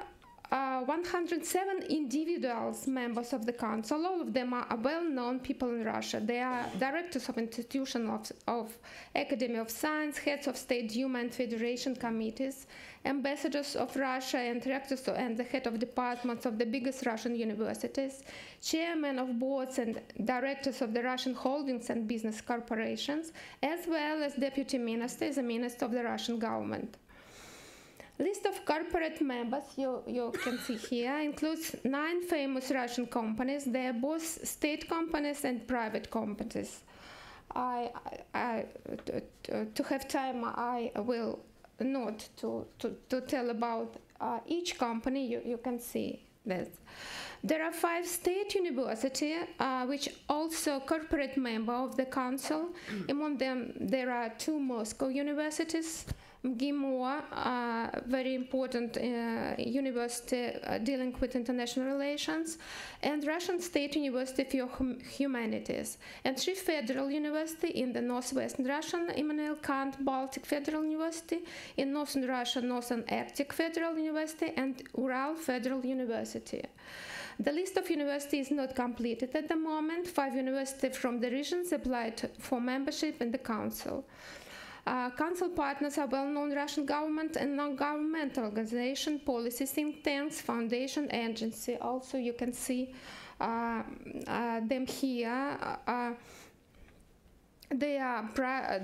Uh, one hundred seven individuals, members of the Council. All of them are well-known people in Russia. They are directors of institutions of, of Academy of Science, heads of state, Duma, and federation committees, ambassadors of Russia and rectors and the head of departments of the biggest Russian universities, chairmen of boards and directors of the Russian holdings and business corporations, as well as deputy ministers and ministers of the Russian government. List of corporate members, you, you can see here, includes nine famous Russian companies. They are both state companies and private companies. I, I, I, to have time, I will not to, to, to tell about uh, each company. You, you can see with. There are five state universities uh, which also corporate member of the council. Among them, there are two Moscow universities, MGIMO, uh, very important uh, university uh, dealing with international relations, and Russian State University for hum Humanities, and three federal universities in the Northwestern Russian Immanuel Kant Baltic Federal University, in Northern Russia Northern Arctic Federal University, and Ural Federal University. The list of universities is not completed at the moment. Five universities from the regions applied for membership in the council. Uh, council partners are well-known Russian government and non-governmental organizations, policy think tanks, foundation, agency. Also, you can see uh, uh, them here. Uh, they are,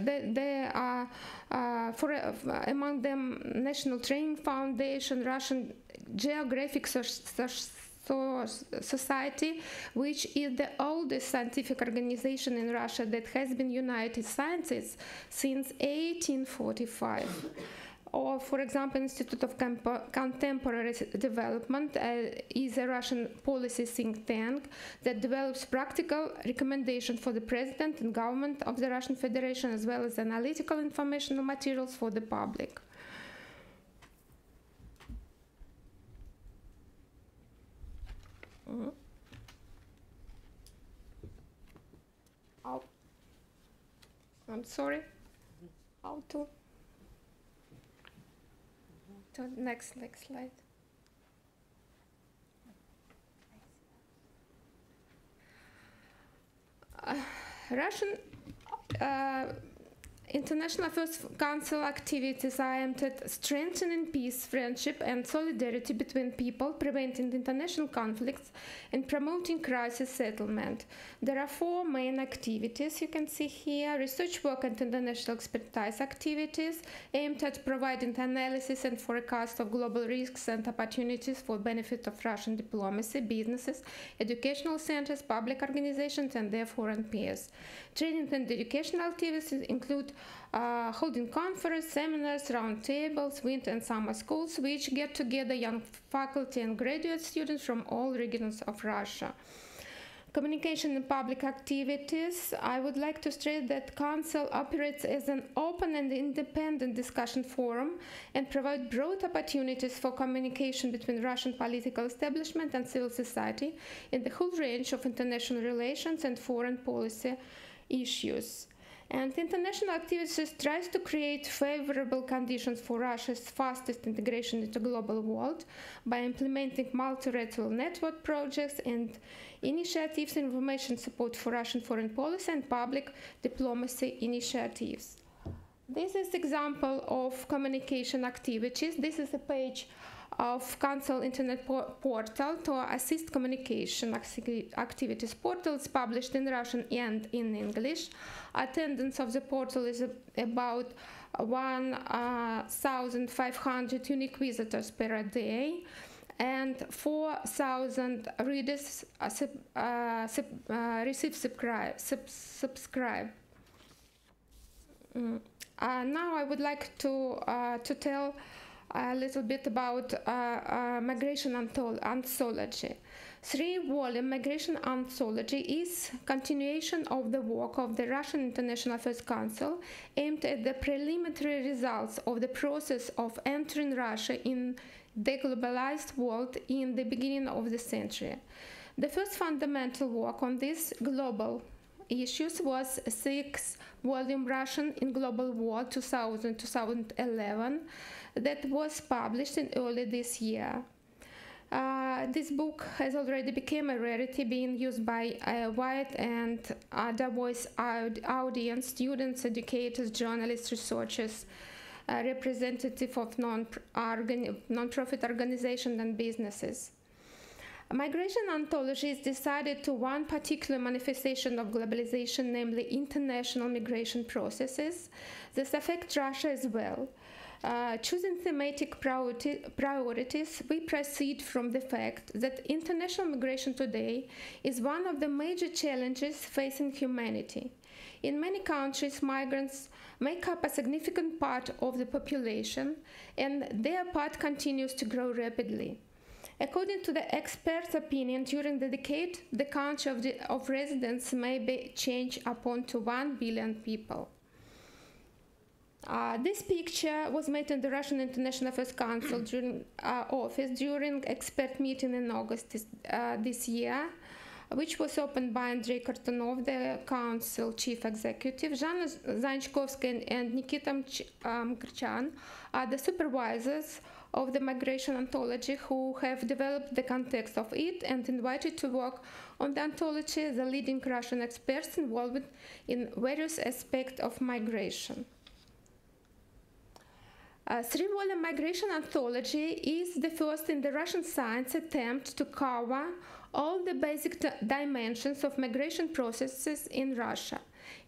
they, they are uh, for, uh, among them, National Training Foundation, Russian Geographic Society, which is the oldest scientific organization in Russia that has been united scientists since eighteen forty-five. Or, for example, Institute of Contemporary Development uh, is a Russian policy think tank that develops practical recommendations for the president and government of the Russian Federation, as well as analytical informational materials for the public. Mm-hmm. Oh, I'm sorry. How to? Mm-hmm. To next, next slide. Uh, Russian uh, International Affairs Council activities are aimed at strengthening peace, friendship, and solidarity between people, preventing international conflicts, and promoting crisis settlement. There are four main activities you can see here: research work and international expertise activities aimed at providing analysis and forecast of global risks and opportunities for benefit of Russian diplomacy, businesses, educational centers, public organizations, and their foreign peers. Training and educational activities include Uh, holding conferences, seminars, roundtables, winter and summer schools, which get together young faculty and graduate students from all regions of Russia. Communication and public activities. I would like to stress that Council operates as an open and independent discussion forum and provides broad opportunities for communication between Russian political establishment and civil society in the whole range of international relations and foreign policy issues. And international activities tries to create favorable conditions for Russia's fastest integration into the global world by implementing multilateral network projects and initiatives, information support for Russian foreign policy, and public diplomacy initiatives. This is an example of communication activities. This is a page of Council Internet Portal to assist communication activities. Portal is published in Russian and in English. Attendance of the portal is about one thousand five hundred unique visitors per day, and four thousand readers uh, sub, uh, sub, uh, receive subscribe. Sub, subscribe. Mm. Uh, now I would like to, uh, to tell a little bit about uh, uh, migration anthology. Three-volume migration anthology is continuation of the work of the Russian International Affairs Council aimed at the preliminary results of the process of entering Russia in the globalized world in the beginning of the century. The first fundamental work on this global issues was a six-volume Russian in Global War two thousand to two thousand eleven that was published in early this year. Uh, this book has already become a rarity, being used by a wide and diverse audience: students, educators, journalists, researchers, uh, representatives of non-profit organizations and businesses. Migration anthology is decided to one particular manifestation of globalization, namely international migration processes. This affects Russia as well. Uh, choosing thematic priority, priorities, we proceed from the fact that international migration today is one of the major challenges facing humanity. In many countries, migrants make up a significant part of the population, and their part continues to grow rapidly. According to the expert's opinion, during the decade, the country of, the, of residents may be changed upon to one billion people. Uh, this picture was made in the Russian International Affairs Council during, uh, office during expert meeting in August this, uh, this year, which was opened by Andrei Kartanov, the council chief executive. Zhanna Zanchkovsky and Nikita Mkrtchyan are the supervisors of the migration anthology who have developed the context of it and invited to work on the anthology the leading Russian experts involved in various aspects of migration. A three-volume migration anthology is the first in the Russian science attempt to cover all the basic dimensions of migration processes in Russia.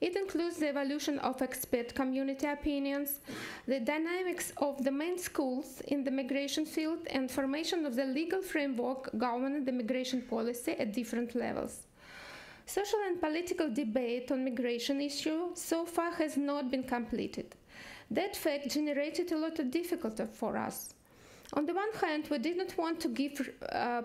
It includes the evolution of expert community opinions, the dynamics of the main schools in the migration field, and formation of the legal framework governing the migration policy at different levels. Social and political debate on migration issues so far has not been completed. That fact generated a lot of difficulty for us. On the one hand, we did not want to give uh,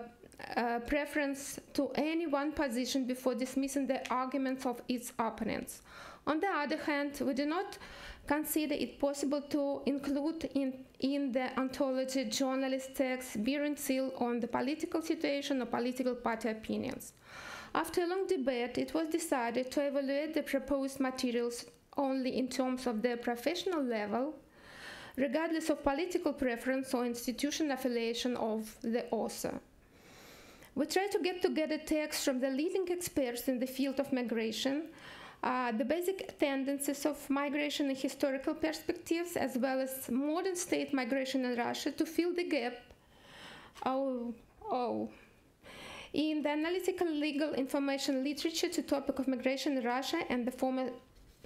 uh, preference to any one position before dismissing the arguments of its opponents. On the other hand, we did not consider it possible to include in, in the anthology journalist texts bearing seal on the political situation or political party opinions. After a long debate, it was decided to evaluate the proposed materials only in terms of their professional level, regardless of political preference or institutional affiliation of the author. We try to get together texts from the leading experts in the field of migration, uh, the basic tendencies of migration in historical perspectives, as well as modern state migration in Russia, to fill the gap oh, oh. in the analytical legal information literature to topic of migration in Russia and the former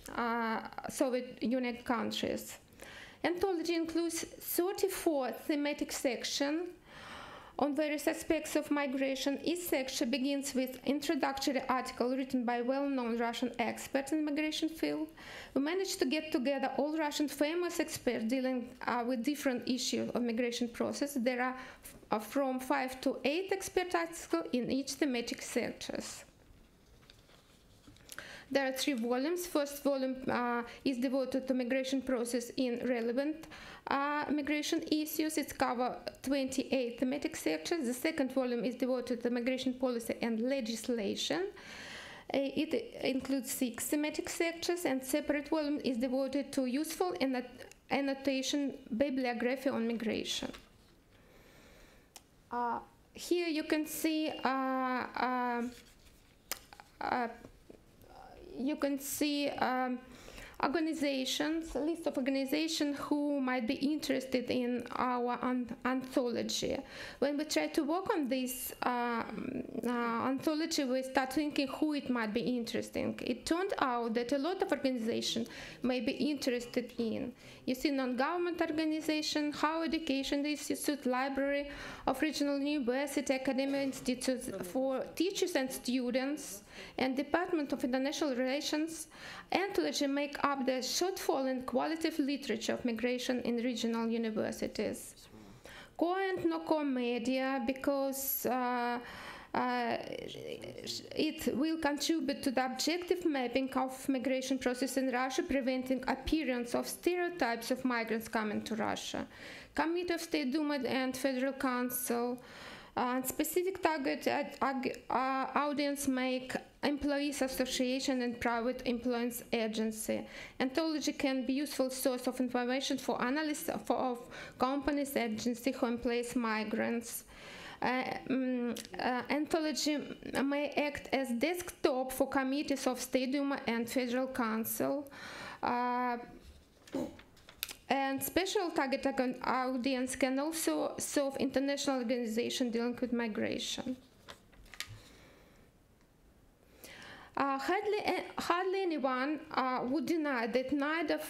Uh, Soviet Union countries. Anthology includes thirty-four thematic sections on various aspects of migration. Each section begins with introductory article written by well-known Russian experts in the migration field. We managed to get together all Russian famous experts dealing uh, with different issues of migration process. There are uh, from five to eight expert articles in each thematic sections. There are three volumes. First volume uh, is devoted to migration process in relevant uh, migration issues. It covers twenty-eight thematic sections. The second volume is devoted to migration policy and legislation. Uh, it includes six thematic sections, and separate volume is devoted to useful annot annotation bibliography on migration. Uh, here you can see uh, uh, uh, You can see um, organizations, a list of organizations who might be interested in our anthology. When we try to work on this um, uh, anthology, we start thinking who it might be interesting. It turned out that a lot of organizations may be interested in. You see non-government organization, higher education institute, library of regional university, academic institutes for teachers and students, and Department of International Relations. Anthology make up the shortfall in quality of literature of migration in regional universities. Core and no-core media, because uh, uh, it will contribute to the objective mapping of migration process in Russia, preventing appearance of stereotypes of migrants coming to Russia. Committee of State Duma and Federal Council. Uh, specific target at, uh, audience make employees association and private employers agency. Anthology can be useful source of information for analysts for, of companies agency who employs migrants. Uh, um, uh, anthology may act as desktop for committees of State Duma and Federal Council. Uh, And special target audience can also serve international organizations dealing with migration. Uh, hardly, uh, hardly anyone uh, would deny that neither uh,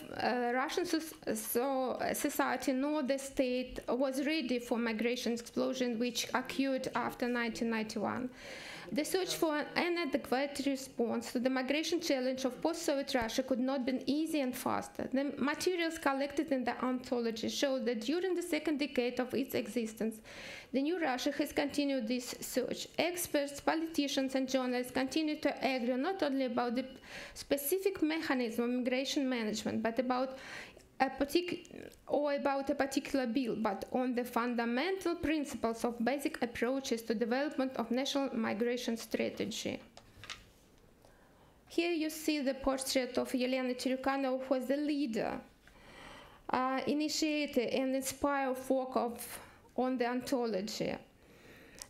Russian so so society nor the state was ready for migration explosion which occurred after nineteen ninety-one. The search for an adequate response to the migration challenge of post-Soviet Russia could not have been easy and faster. The materials collected in the anthology show that during the second decade of its existence, the New Russia has continued this search. Experts, politicians, and journalists continue to argue not only about the specific mechanism of migration management, but about a particular or about a particular bill, but on the fundamental principles of basic approaches to development of national migration strategy. Here you see the portrait of Yelena Tyryukhanova, who was the leader, uh, initiator and inspired work of on the anthology.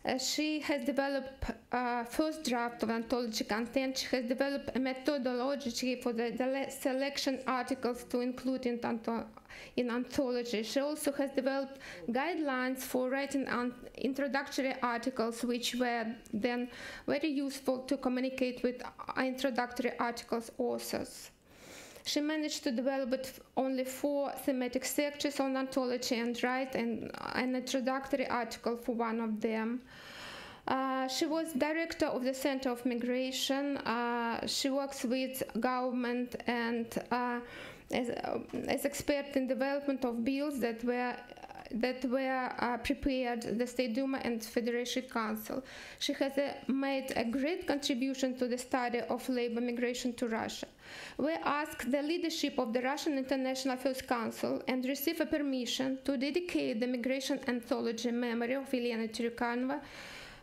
Uh, she has developed a uh, first draft of anthology content. She has developed a methodology for the, the selection articles to include in, in anthology. She also has developed guidelines for writing introductory articles, which were then very useful to communicate with introductory articles authors. She managed to develop only four thematic sections on anthology and write an, an introductory article for one of them. Uh, she was director of the Center of Migration. Uh, she works with government and uh, as, uh, as expert in development of bills that were that were uh, prepared the State Duma and Federation Council. She has uh, made a great contribution to the study of labor migration to Russia. We asked the leadership of the Russian International Affairs Council and received a permission to dedicate the migration anthology in memory of Yelena Tyryukhanova,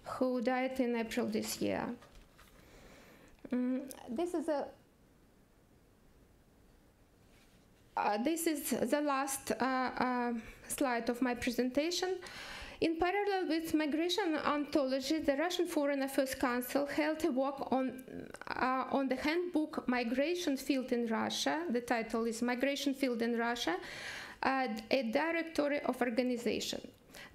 who died in April this year. Um, this is a Uh, this is the last uh, uh, slide of my presentation. In parallel with migration anthology, the Russian Foreign Affairs Council held a work on, uh, on the handbook Migration Field in Russia. The title is Migration Field in Russia, uh, a directory of organization.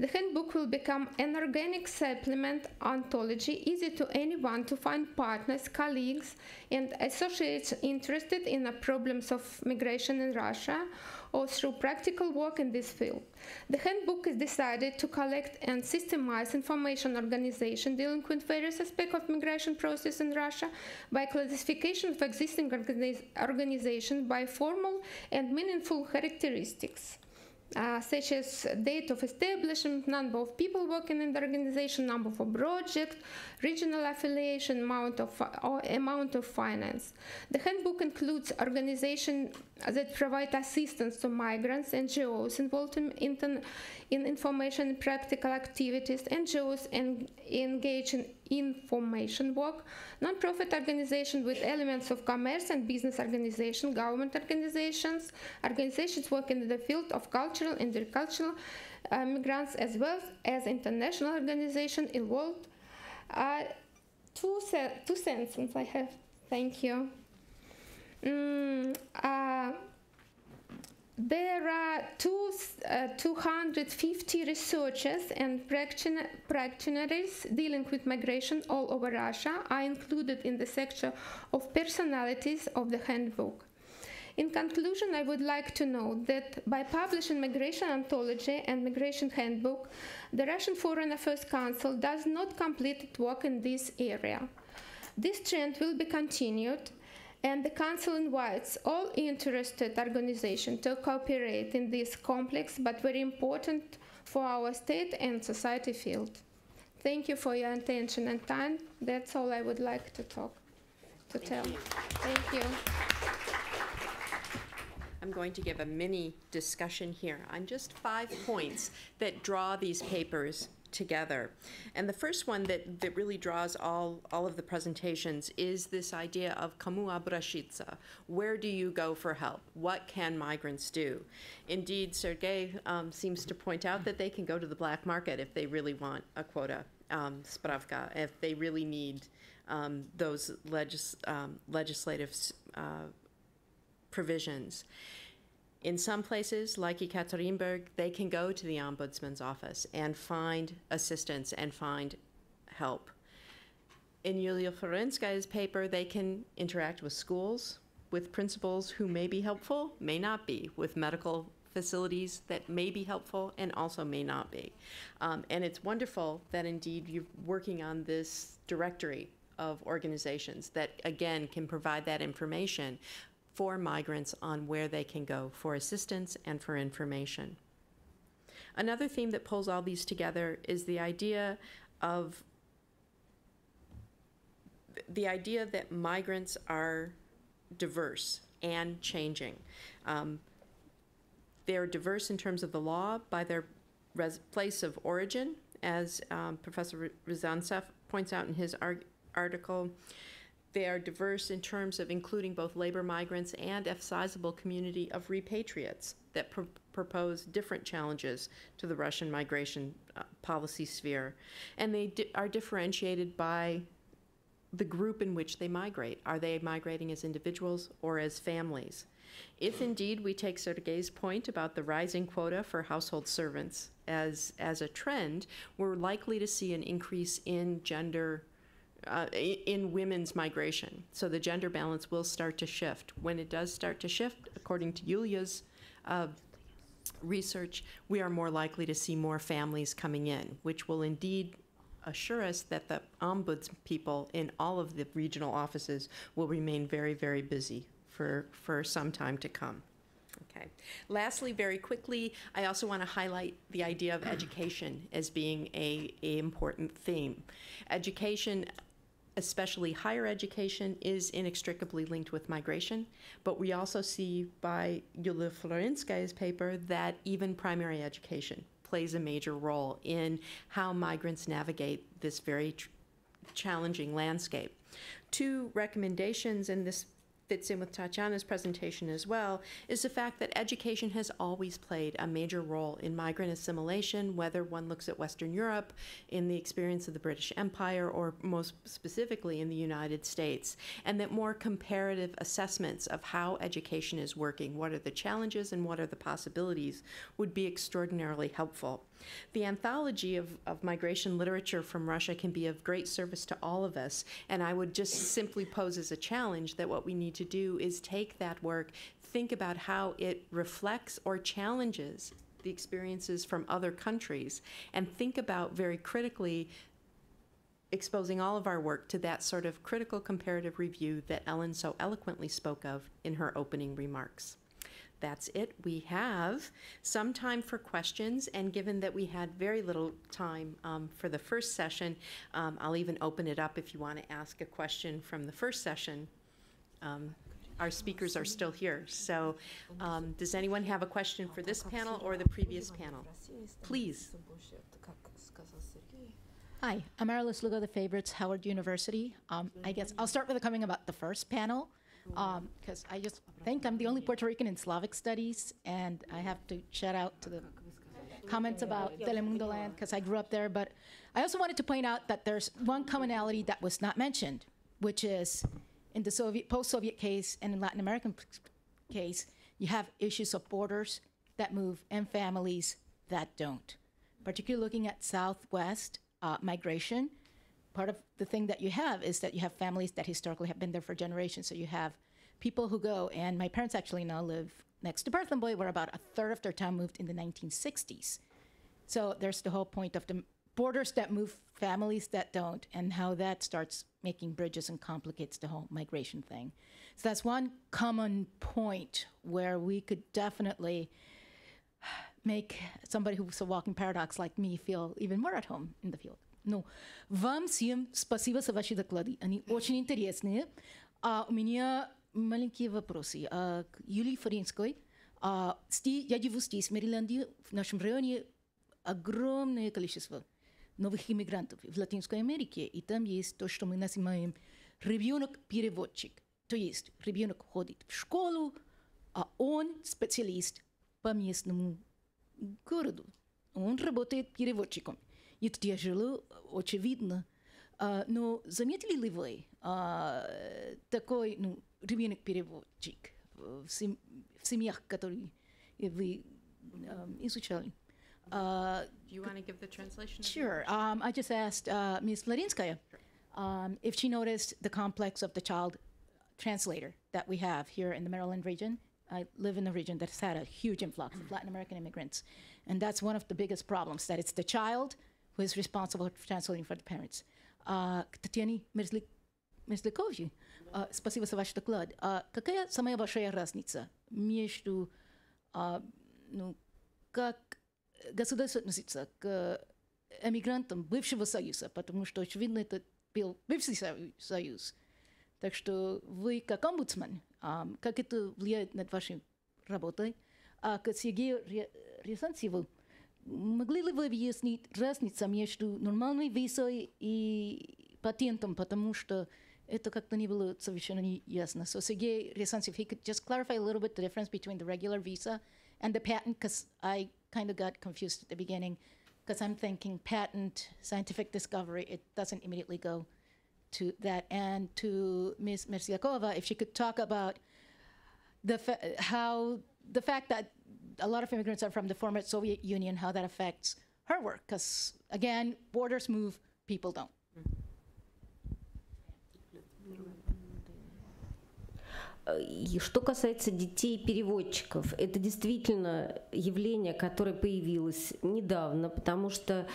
The handbook will become an organic supplement anthology, easy to anyone to find partners, colleagues, and associates interested in the problems of migration in Russia or through practical work in this field. The handbook is decided to collect and systemize information organization dealing with various aspects of migration process in Russia by classification of existing organiz organization by formal and meaningful characteristics. Uh, such as date of establishment, number of people working in the organization, number of projects, regional affiliation, amount of or amount of finance. The handbook includes organizations that provide assistance to migrants, N G Os involved in, in, in information and practical activities, N G Os en, engaged in information work, non-profit organizations with elements of commerce and business organization, government organizations, organizations working in the field of culture, and agricultural uh, migrants, as well as international organizations involved. Uh, two, se two sentences I have. Thank you. Um, uh, there are two, uh, two hundred fifty researchers and practitioners practitioners dealing with migration all over Russia are included in the section of personalities of the handbook. In conclusion, I would like to note that by publishing Migration Anthology and Migration Handbook, the Russian Foreign Affairs Council does not complete its work in this area. This trend will be continued, and the Council invites all interested organizations to cooperate in this complex but very important for our state and society field. Thank you for your attention and time. That's all I would like to talk, to tell. Thank you. I'm going to give a mini discussion here on just five points that draw these papers together. And the first one that, that really draws all, all of the presentations is this idea of komu obrashitsa. Where do you go for help? What can migrants do? Indeed, Sergei um, seems to point out that they can go to the black market if they really want a quota um, spravka, if they really need um, those legis um, legislative uh, provisions. In some places, like Ekaterinburg, they can go to the ombudsman's office and find assistance and find help. In Yulia Forenskaya's paper, they can interact with schools, with principals who may be helpful, may not be, with medical facilities that may be helpful and also may not be. Um, and it's wonderful that indeed you're working on this directory of organizations that, again, can provide that information for migrants on where they can go for assistance and for information. Another theme that pulls all these together is the idea of the idea that migrants are diverse and changing. Um, they're diverse in terms of the law by their res place of origin, as um, Professor Ryazantsev points out in his ar article. They are diverse in terms of including both labor migrants and a sizable community of repatriates that pr propose different challenges to the Russian migration uh, policy sphere. And they di are differentiated by the group in which they migrate. Are they migrating as individuals or as families? If indeed we take Sergei's point about the rising quota for household servants as, as a trend, we're likely to see an increase in gender, uh, in women's migration. So the gender balance will start to shift. When it does start to shift, according to Yulia's uh, research, we are more likely to see more families coming in, which will indeed assure us that the ombuds people in all of the regional offices will remain very, very busy for, for some time to come. Okay. Lastly, very quickly, I also want to highlight the idea of education as being a, a important theme. Education, especially higher education, is inextricably linked with migration, but we also see by Yulia Florinskaya's paper that even primary education plays a major role in how migrants navigate this very tr challenging landscape. Two recommendations, and this fits in with Tatyana's presentation as well, is the fact that education has always played a major role in migrant assimilation, whether one looks at Western Europe, in the experience of the British Empire, or most specifically in the United States, and that more comparative assessments of how education is working, what are the challenges and what are the possibilities, would be extraordinarily helpful. The anthology of, of migration literature from Russia can be of great service to all of us, and I would just simply pose as a challenge that what we need to do is take that work, think about how it reflects or challenges the experiences from other countries, and think about very critically exposing all of our work to that sort of critical comparative review that Ellen so eloquently spoke of in her opening remarks. That's it. We have some time for questions, and given that we had very little time um, for the first session, um, I'll even open it up if you want to ask a question from the first session. Um, our speakers are still here. So um, does anyone have a question for this panel or the previous panel? Please. Hi, I'm Arlis Lugo, the Favorites, Howard University. Um, I guess I'll start with coming about the first panel, because um, I just think I'm the only Puerto Rican in Slavic studies, and I have to shout out to the comments about Telemundo Land, because I grew up there. But I also wanted to point out that there's one commonality that was not mentioned, which is in the Soviet, post-Soviet case and in Latin American case, you have issues of borders that move and families that don't. Particularly looking at Southwest uh, migration, part of the thing that you have is that you have families that historically have been there for generations. So you have people who go, and my parents actually now live next to Perthamboy, where about a third of their town moved in the nineteen sixties. So there's the whole point of the borders that move, families that don't, and how that starts making bridges and complicates the whole migration thing. So that's one common point where we could definitely make somebody who's a walking paradox like me feel even more at home in the field. Ну, вам всем спасибо за ваши доклады. Они очень интересные. А у меня маленькие вопросы. К Юлии Форинской. Я живу здесь, в Мэриленде, в нашем районе огромное количество новых иммигрантов в Латинской Америке, и там есть то, что мы называем ребенок-переводчик. То есть ребенок ходит в школу, а он специалист по местному городу. Он работает переводчиком. Это тяжело, очевидно. А, но заметили ли вы а, такой ну, ребенок-переводчик в, сем в семьях, которые вы а, изучали? Uh, Do you want to give the translation? Sure. Um, I just asked uh, Miz Florinskaya um, if she noticed the complex of the child translator that we have here in the Maryland region. I live in a region that's had a huge influx of Latin American immigrants, and that's one of the biggest problems, that it's the child who is responsible for translating for the parents. к Татьяне Мерзляковой. Спасибо за ваш доклад. Какая самая большая разница между, ну, как государство относится к эмигрантам бывшего Союза, потому что, очевидно, это был бывший Союз. Так что вы, как омбудсмен, как это влияет на вашу работу? А к Сергею Рязанцеву, могли ли вы объяснить разницу между нормальной визой и патентом, потому что это как-то не было совершенно ясно. So Сергей Рязанцев, he could just clarify a little bit the difference between the regular visa and the patent, because I kind of got confused at the beginning, because I'm thinking patent, scientific discovery, it doesn't immediately go to that. And to Miz Merziakova, if she could talk about the fa how the fact that a lot of immigrants are from the former Soviet Union, how that affects her work, because again, borders move, people don't. Что касается детей-переводчиков, это действительно явление, которое появилось недавно, потому что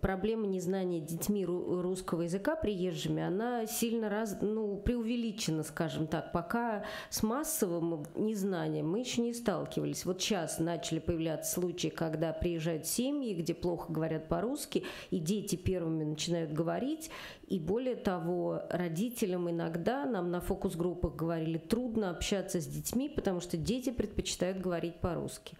проблема незнания детьми русского языка приезжими, она сильно раз, ну, преувеличена, скажем так. Пока с массовым незнанием мы еще не сталкивались. Вот сейчас начали появляться случаи, когда приезжают семьи, где плохо говорят по-русски, и дети первыми начинают говорить. И более того, родителям иногда, нам на фокус-группах говорили, трудно общаться с детьми, потому что дети предпочитают говорить по-русски.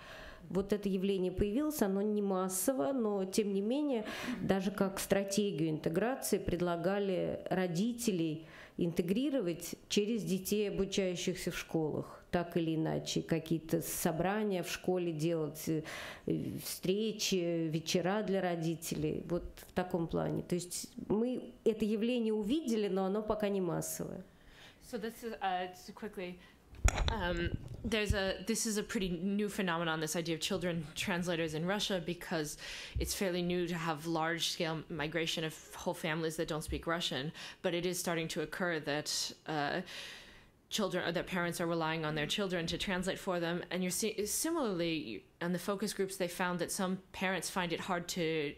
Вот это явление появилось, оно не массово, но тем не менее, даже как стратегию интеграции предлагали родителей интегрировать через детей, обучающихся в школах, так или иначе, какие-то собрания в школе делать, встречи, вечера для родителей, вот в таком плане. То есть мы это явление увидели, но оно пока не массовое. So this is uh, just quickly. Um, there's a this is a pretty new phenomenon. This idea of children translators in Russia, because it's fairly new to have large-scale migration of whole families that don't speak Russian. But it is starting to occur that uh, children, or that parents are relying on their children to translate for them. And you're see similarly on the focus groups, they found that some parents find it hard to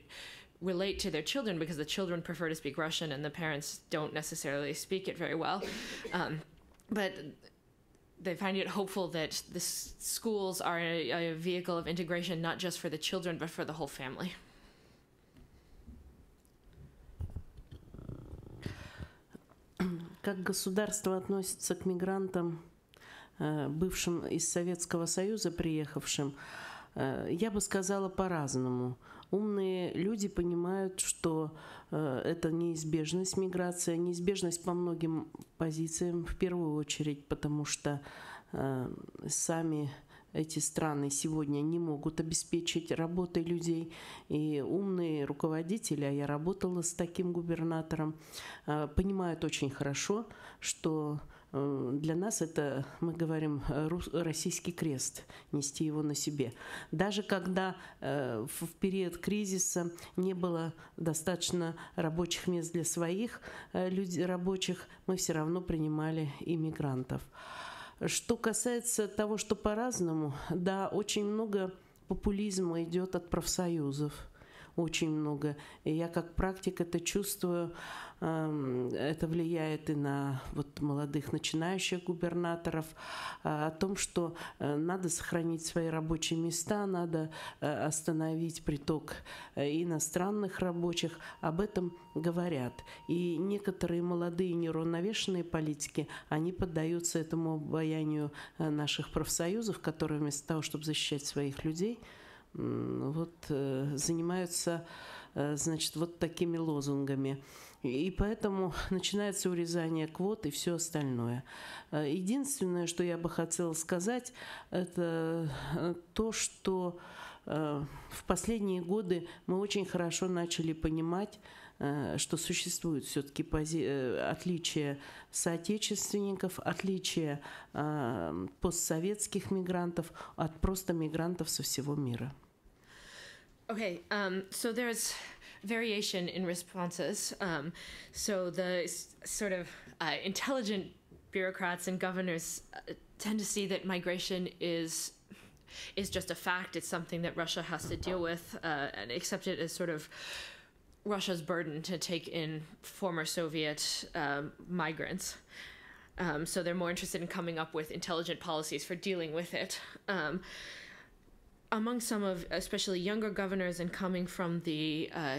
relate to their children because the children prefer to speak Russian and the parents don't necessarily speak it very well. Um, but they find it hopeful that the schools are a, a vehicle of integration, not just for the children, but for the whole family. Как государство относится к мигрантам, бывшим из Советского Союза приехавшим? Я бы сказала по-разному. Умные люди понимают, что э, это неизбежность миграции, неизбежность по многим позициям, в первую очередь, потому что э, сами эти страны сегодня не могут обеспечить работой людей. И умные руководители, а я работала с таким губернатором, э, понимают очень хорошо, что... Для нас это, мы говорим, российский крест, нести его на себе. Даже когда в период кризиса не было достаточно рабочих мест для своих людей, рабочих, мы все равно принимали иммигрантов. Что касается того, что по-разному, да, очень много популизма идет от профсоюзов. Очень много. И я как практик это чувствую, это влияет и на вот молодых начинающих губернаторов, о том, что надо сохранить свои рабочие места, надо остановить приток иностранных рабочих. Об этом говорят. И некоторые молодые неуравновешенные политики, они поддаются этому обаянию наших профсоюзов, которые вместо того, чтобы защищать своих людей, вот занимаются, значит, вот такими лозунгами. И поэтому начинается урезание квот и все остальное. Единственное, что я бы хотела сказать, это то, что в последние годы мы очень хорошо начали понимать, что существуют все-таки отличия соотечественников, отличия постсоветских мигрантов от просто мигрантов со всего мира. Okay, um, so there's variation in responses. Um, so the sort of uh, intelligent bureaucrats and governors tend to see that migration is is just a fact. It's something that Russia has to deal with uh, and accept it as sort of Russia's burden to take in former Soviet uh, migrants. Um, so they're more interested in coming up with intelligent policies for dealing with it. Um, among some of, especially younger governors and coming from the uh,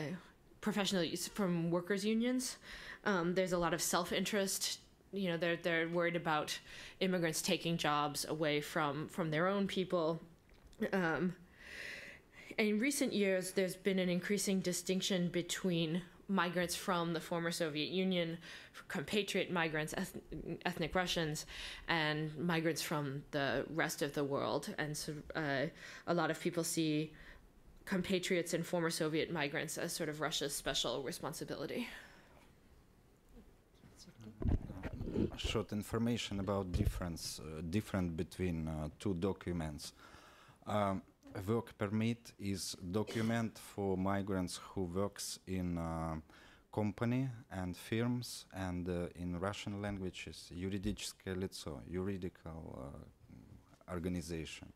professional, from workers' unions, um, there's a lot of self-interest. You know, they're, they're worried about immigrants taking jobs away from, from their own people. Um, and in recent years, there's been an increasing distinction between migrants from the former Soviet Union, compatriot migrants, eth ethnic Russians, and migrants from the rest of the world. And so uh, a lot of people see compatriots and former Soviet migrants as sort of Russia's special responsibility. Short information about difference uh, different between uh, two documents. Um, work permit is document for migrants who works in uh, company and firms, and uh, in Russian languages, юридическое лицо, juridical uh, organization.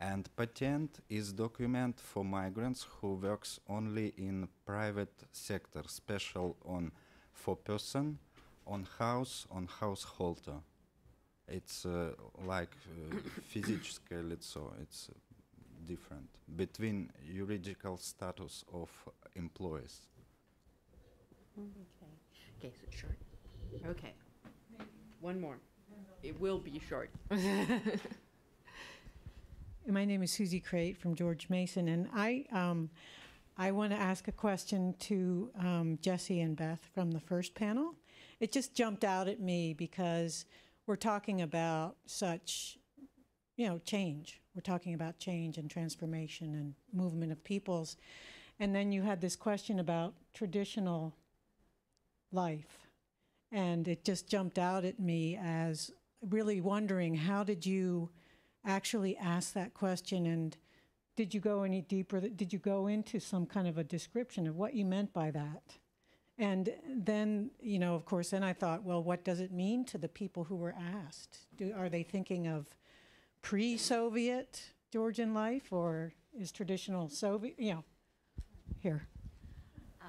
And patent is document for migrants who works only in private sector, special on for person, on house, on householder. It's uh, like uh, физическое лицо. It's uh, different between juridical status of employees. Okay. Okay. Is it short? Okay. Maybe. One more. It will be short. My name is Susie Crate from George Mason, and I um, I want to ask a question to um, Jesse and Beth from the first panel. It just jumped out at me because we're talking about such, you know, change. We're talking about change and transformation and movement of peoples. And then you had this question about traditional life. And it just jumped out at me as really wondering, how did you actually ask that question? And did you go any deeper? Did you go into some kind of a description of what you meant by that? And then, you know, of course, then I thought, well, what does it mean to the people who were asked? Do, are they thinking of pre-Soviet Georgian life, or is traditional Soviet, you know, here? Um,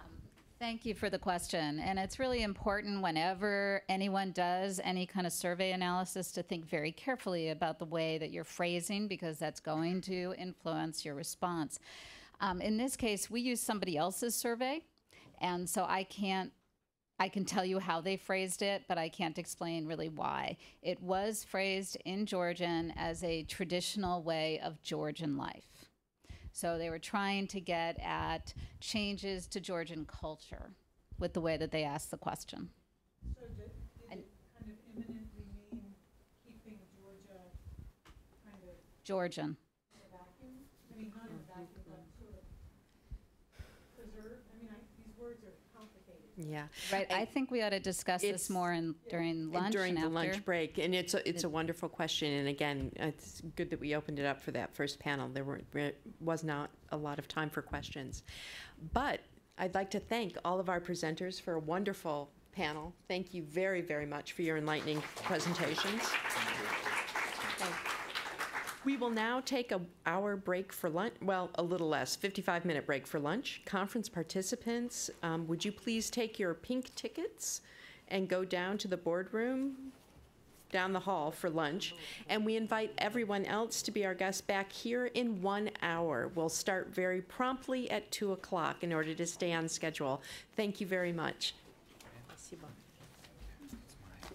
thank you for the question. And it's really important whenever anyone does any kind of survey analysis to think very carefully about the way that you're phrasing, because that's going to influence your response. Um, in this case, we used somebody else's survey. And so I can't, I can tell you how they phrased it, but I can't explain really why. It was phrased in Georgian as a traditional way of Georgian life. So they were trying to get at changes to Georgian culture with the way that they asked the question. So did, did it kind of imminently mean keeping Georgia kind of Georgian? In a vacuum? I mean, not in a vacuum, but sort of preserved. Yeah, right. I, I think we ought to discuss this more in, during lunch. And during and the after. lunch break, and it's a, it's a wonderful question. And again, it's good that we opened it up for that first panel. There were, was not a lot of time for questions, but I'd like to thank all of our presenters for a wonderful panel. Thank you very, very much for your enlightening presentations. We will now take an hour break for lunch, well, a little less, fifty-five minute break for lunch. Conference participants, um, would you please take your pink tickets and go down to the boardroom down the hall for lunch. And we invite everyone else to be our guests back here in one hour. We'll start very promptly at two o'clock in order to stay on schedule. Thank you very much.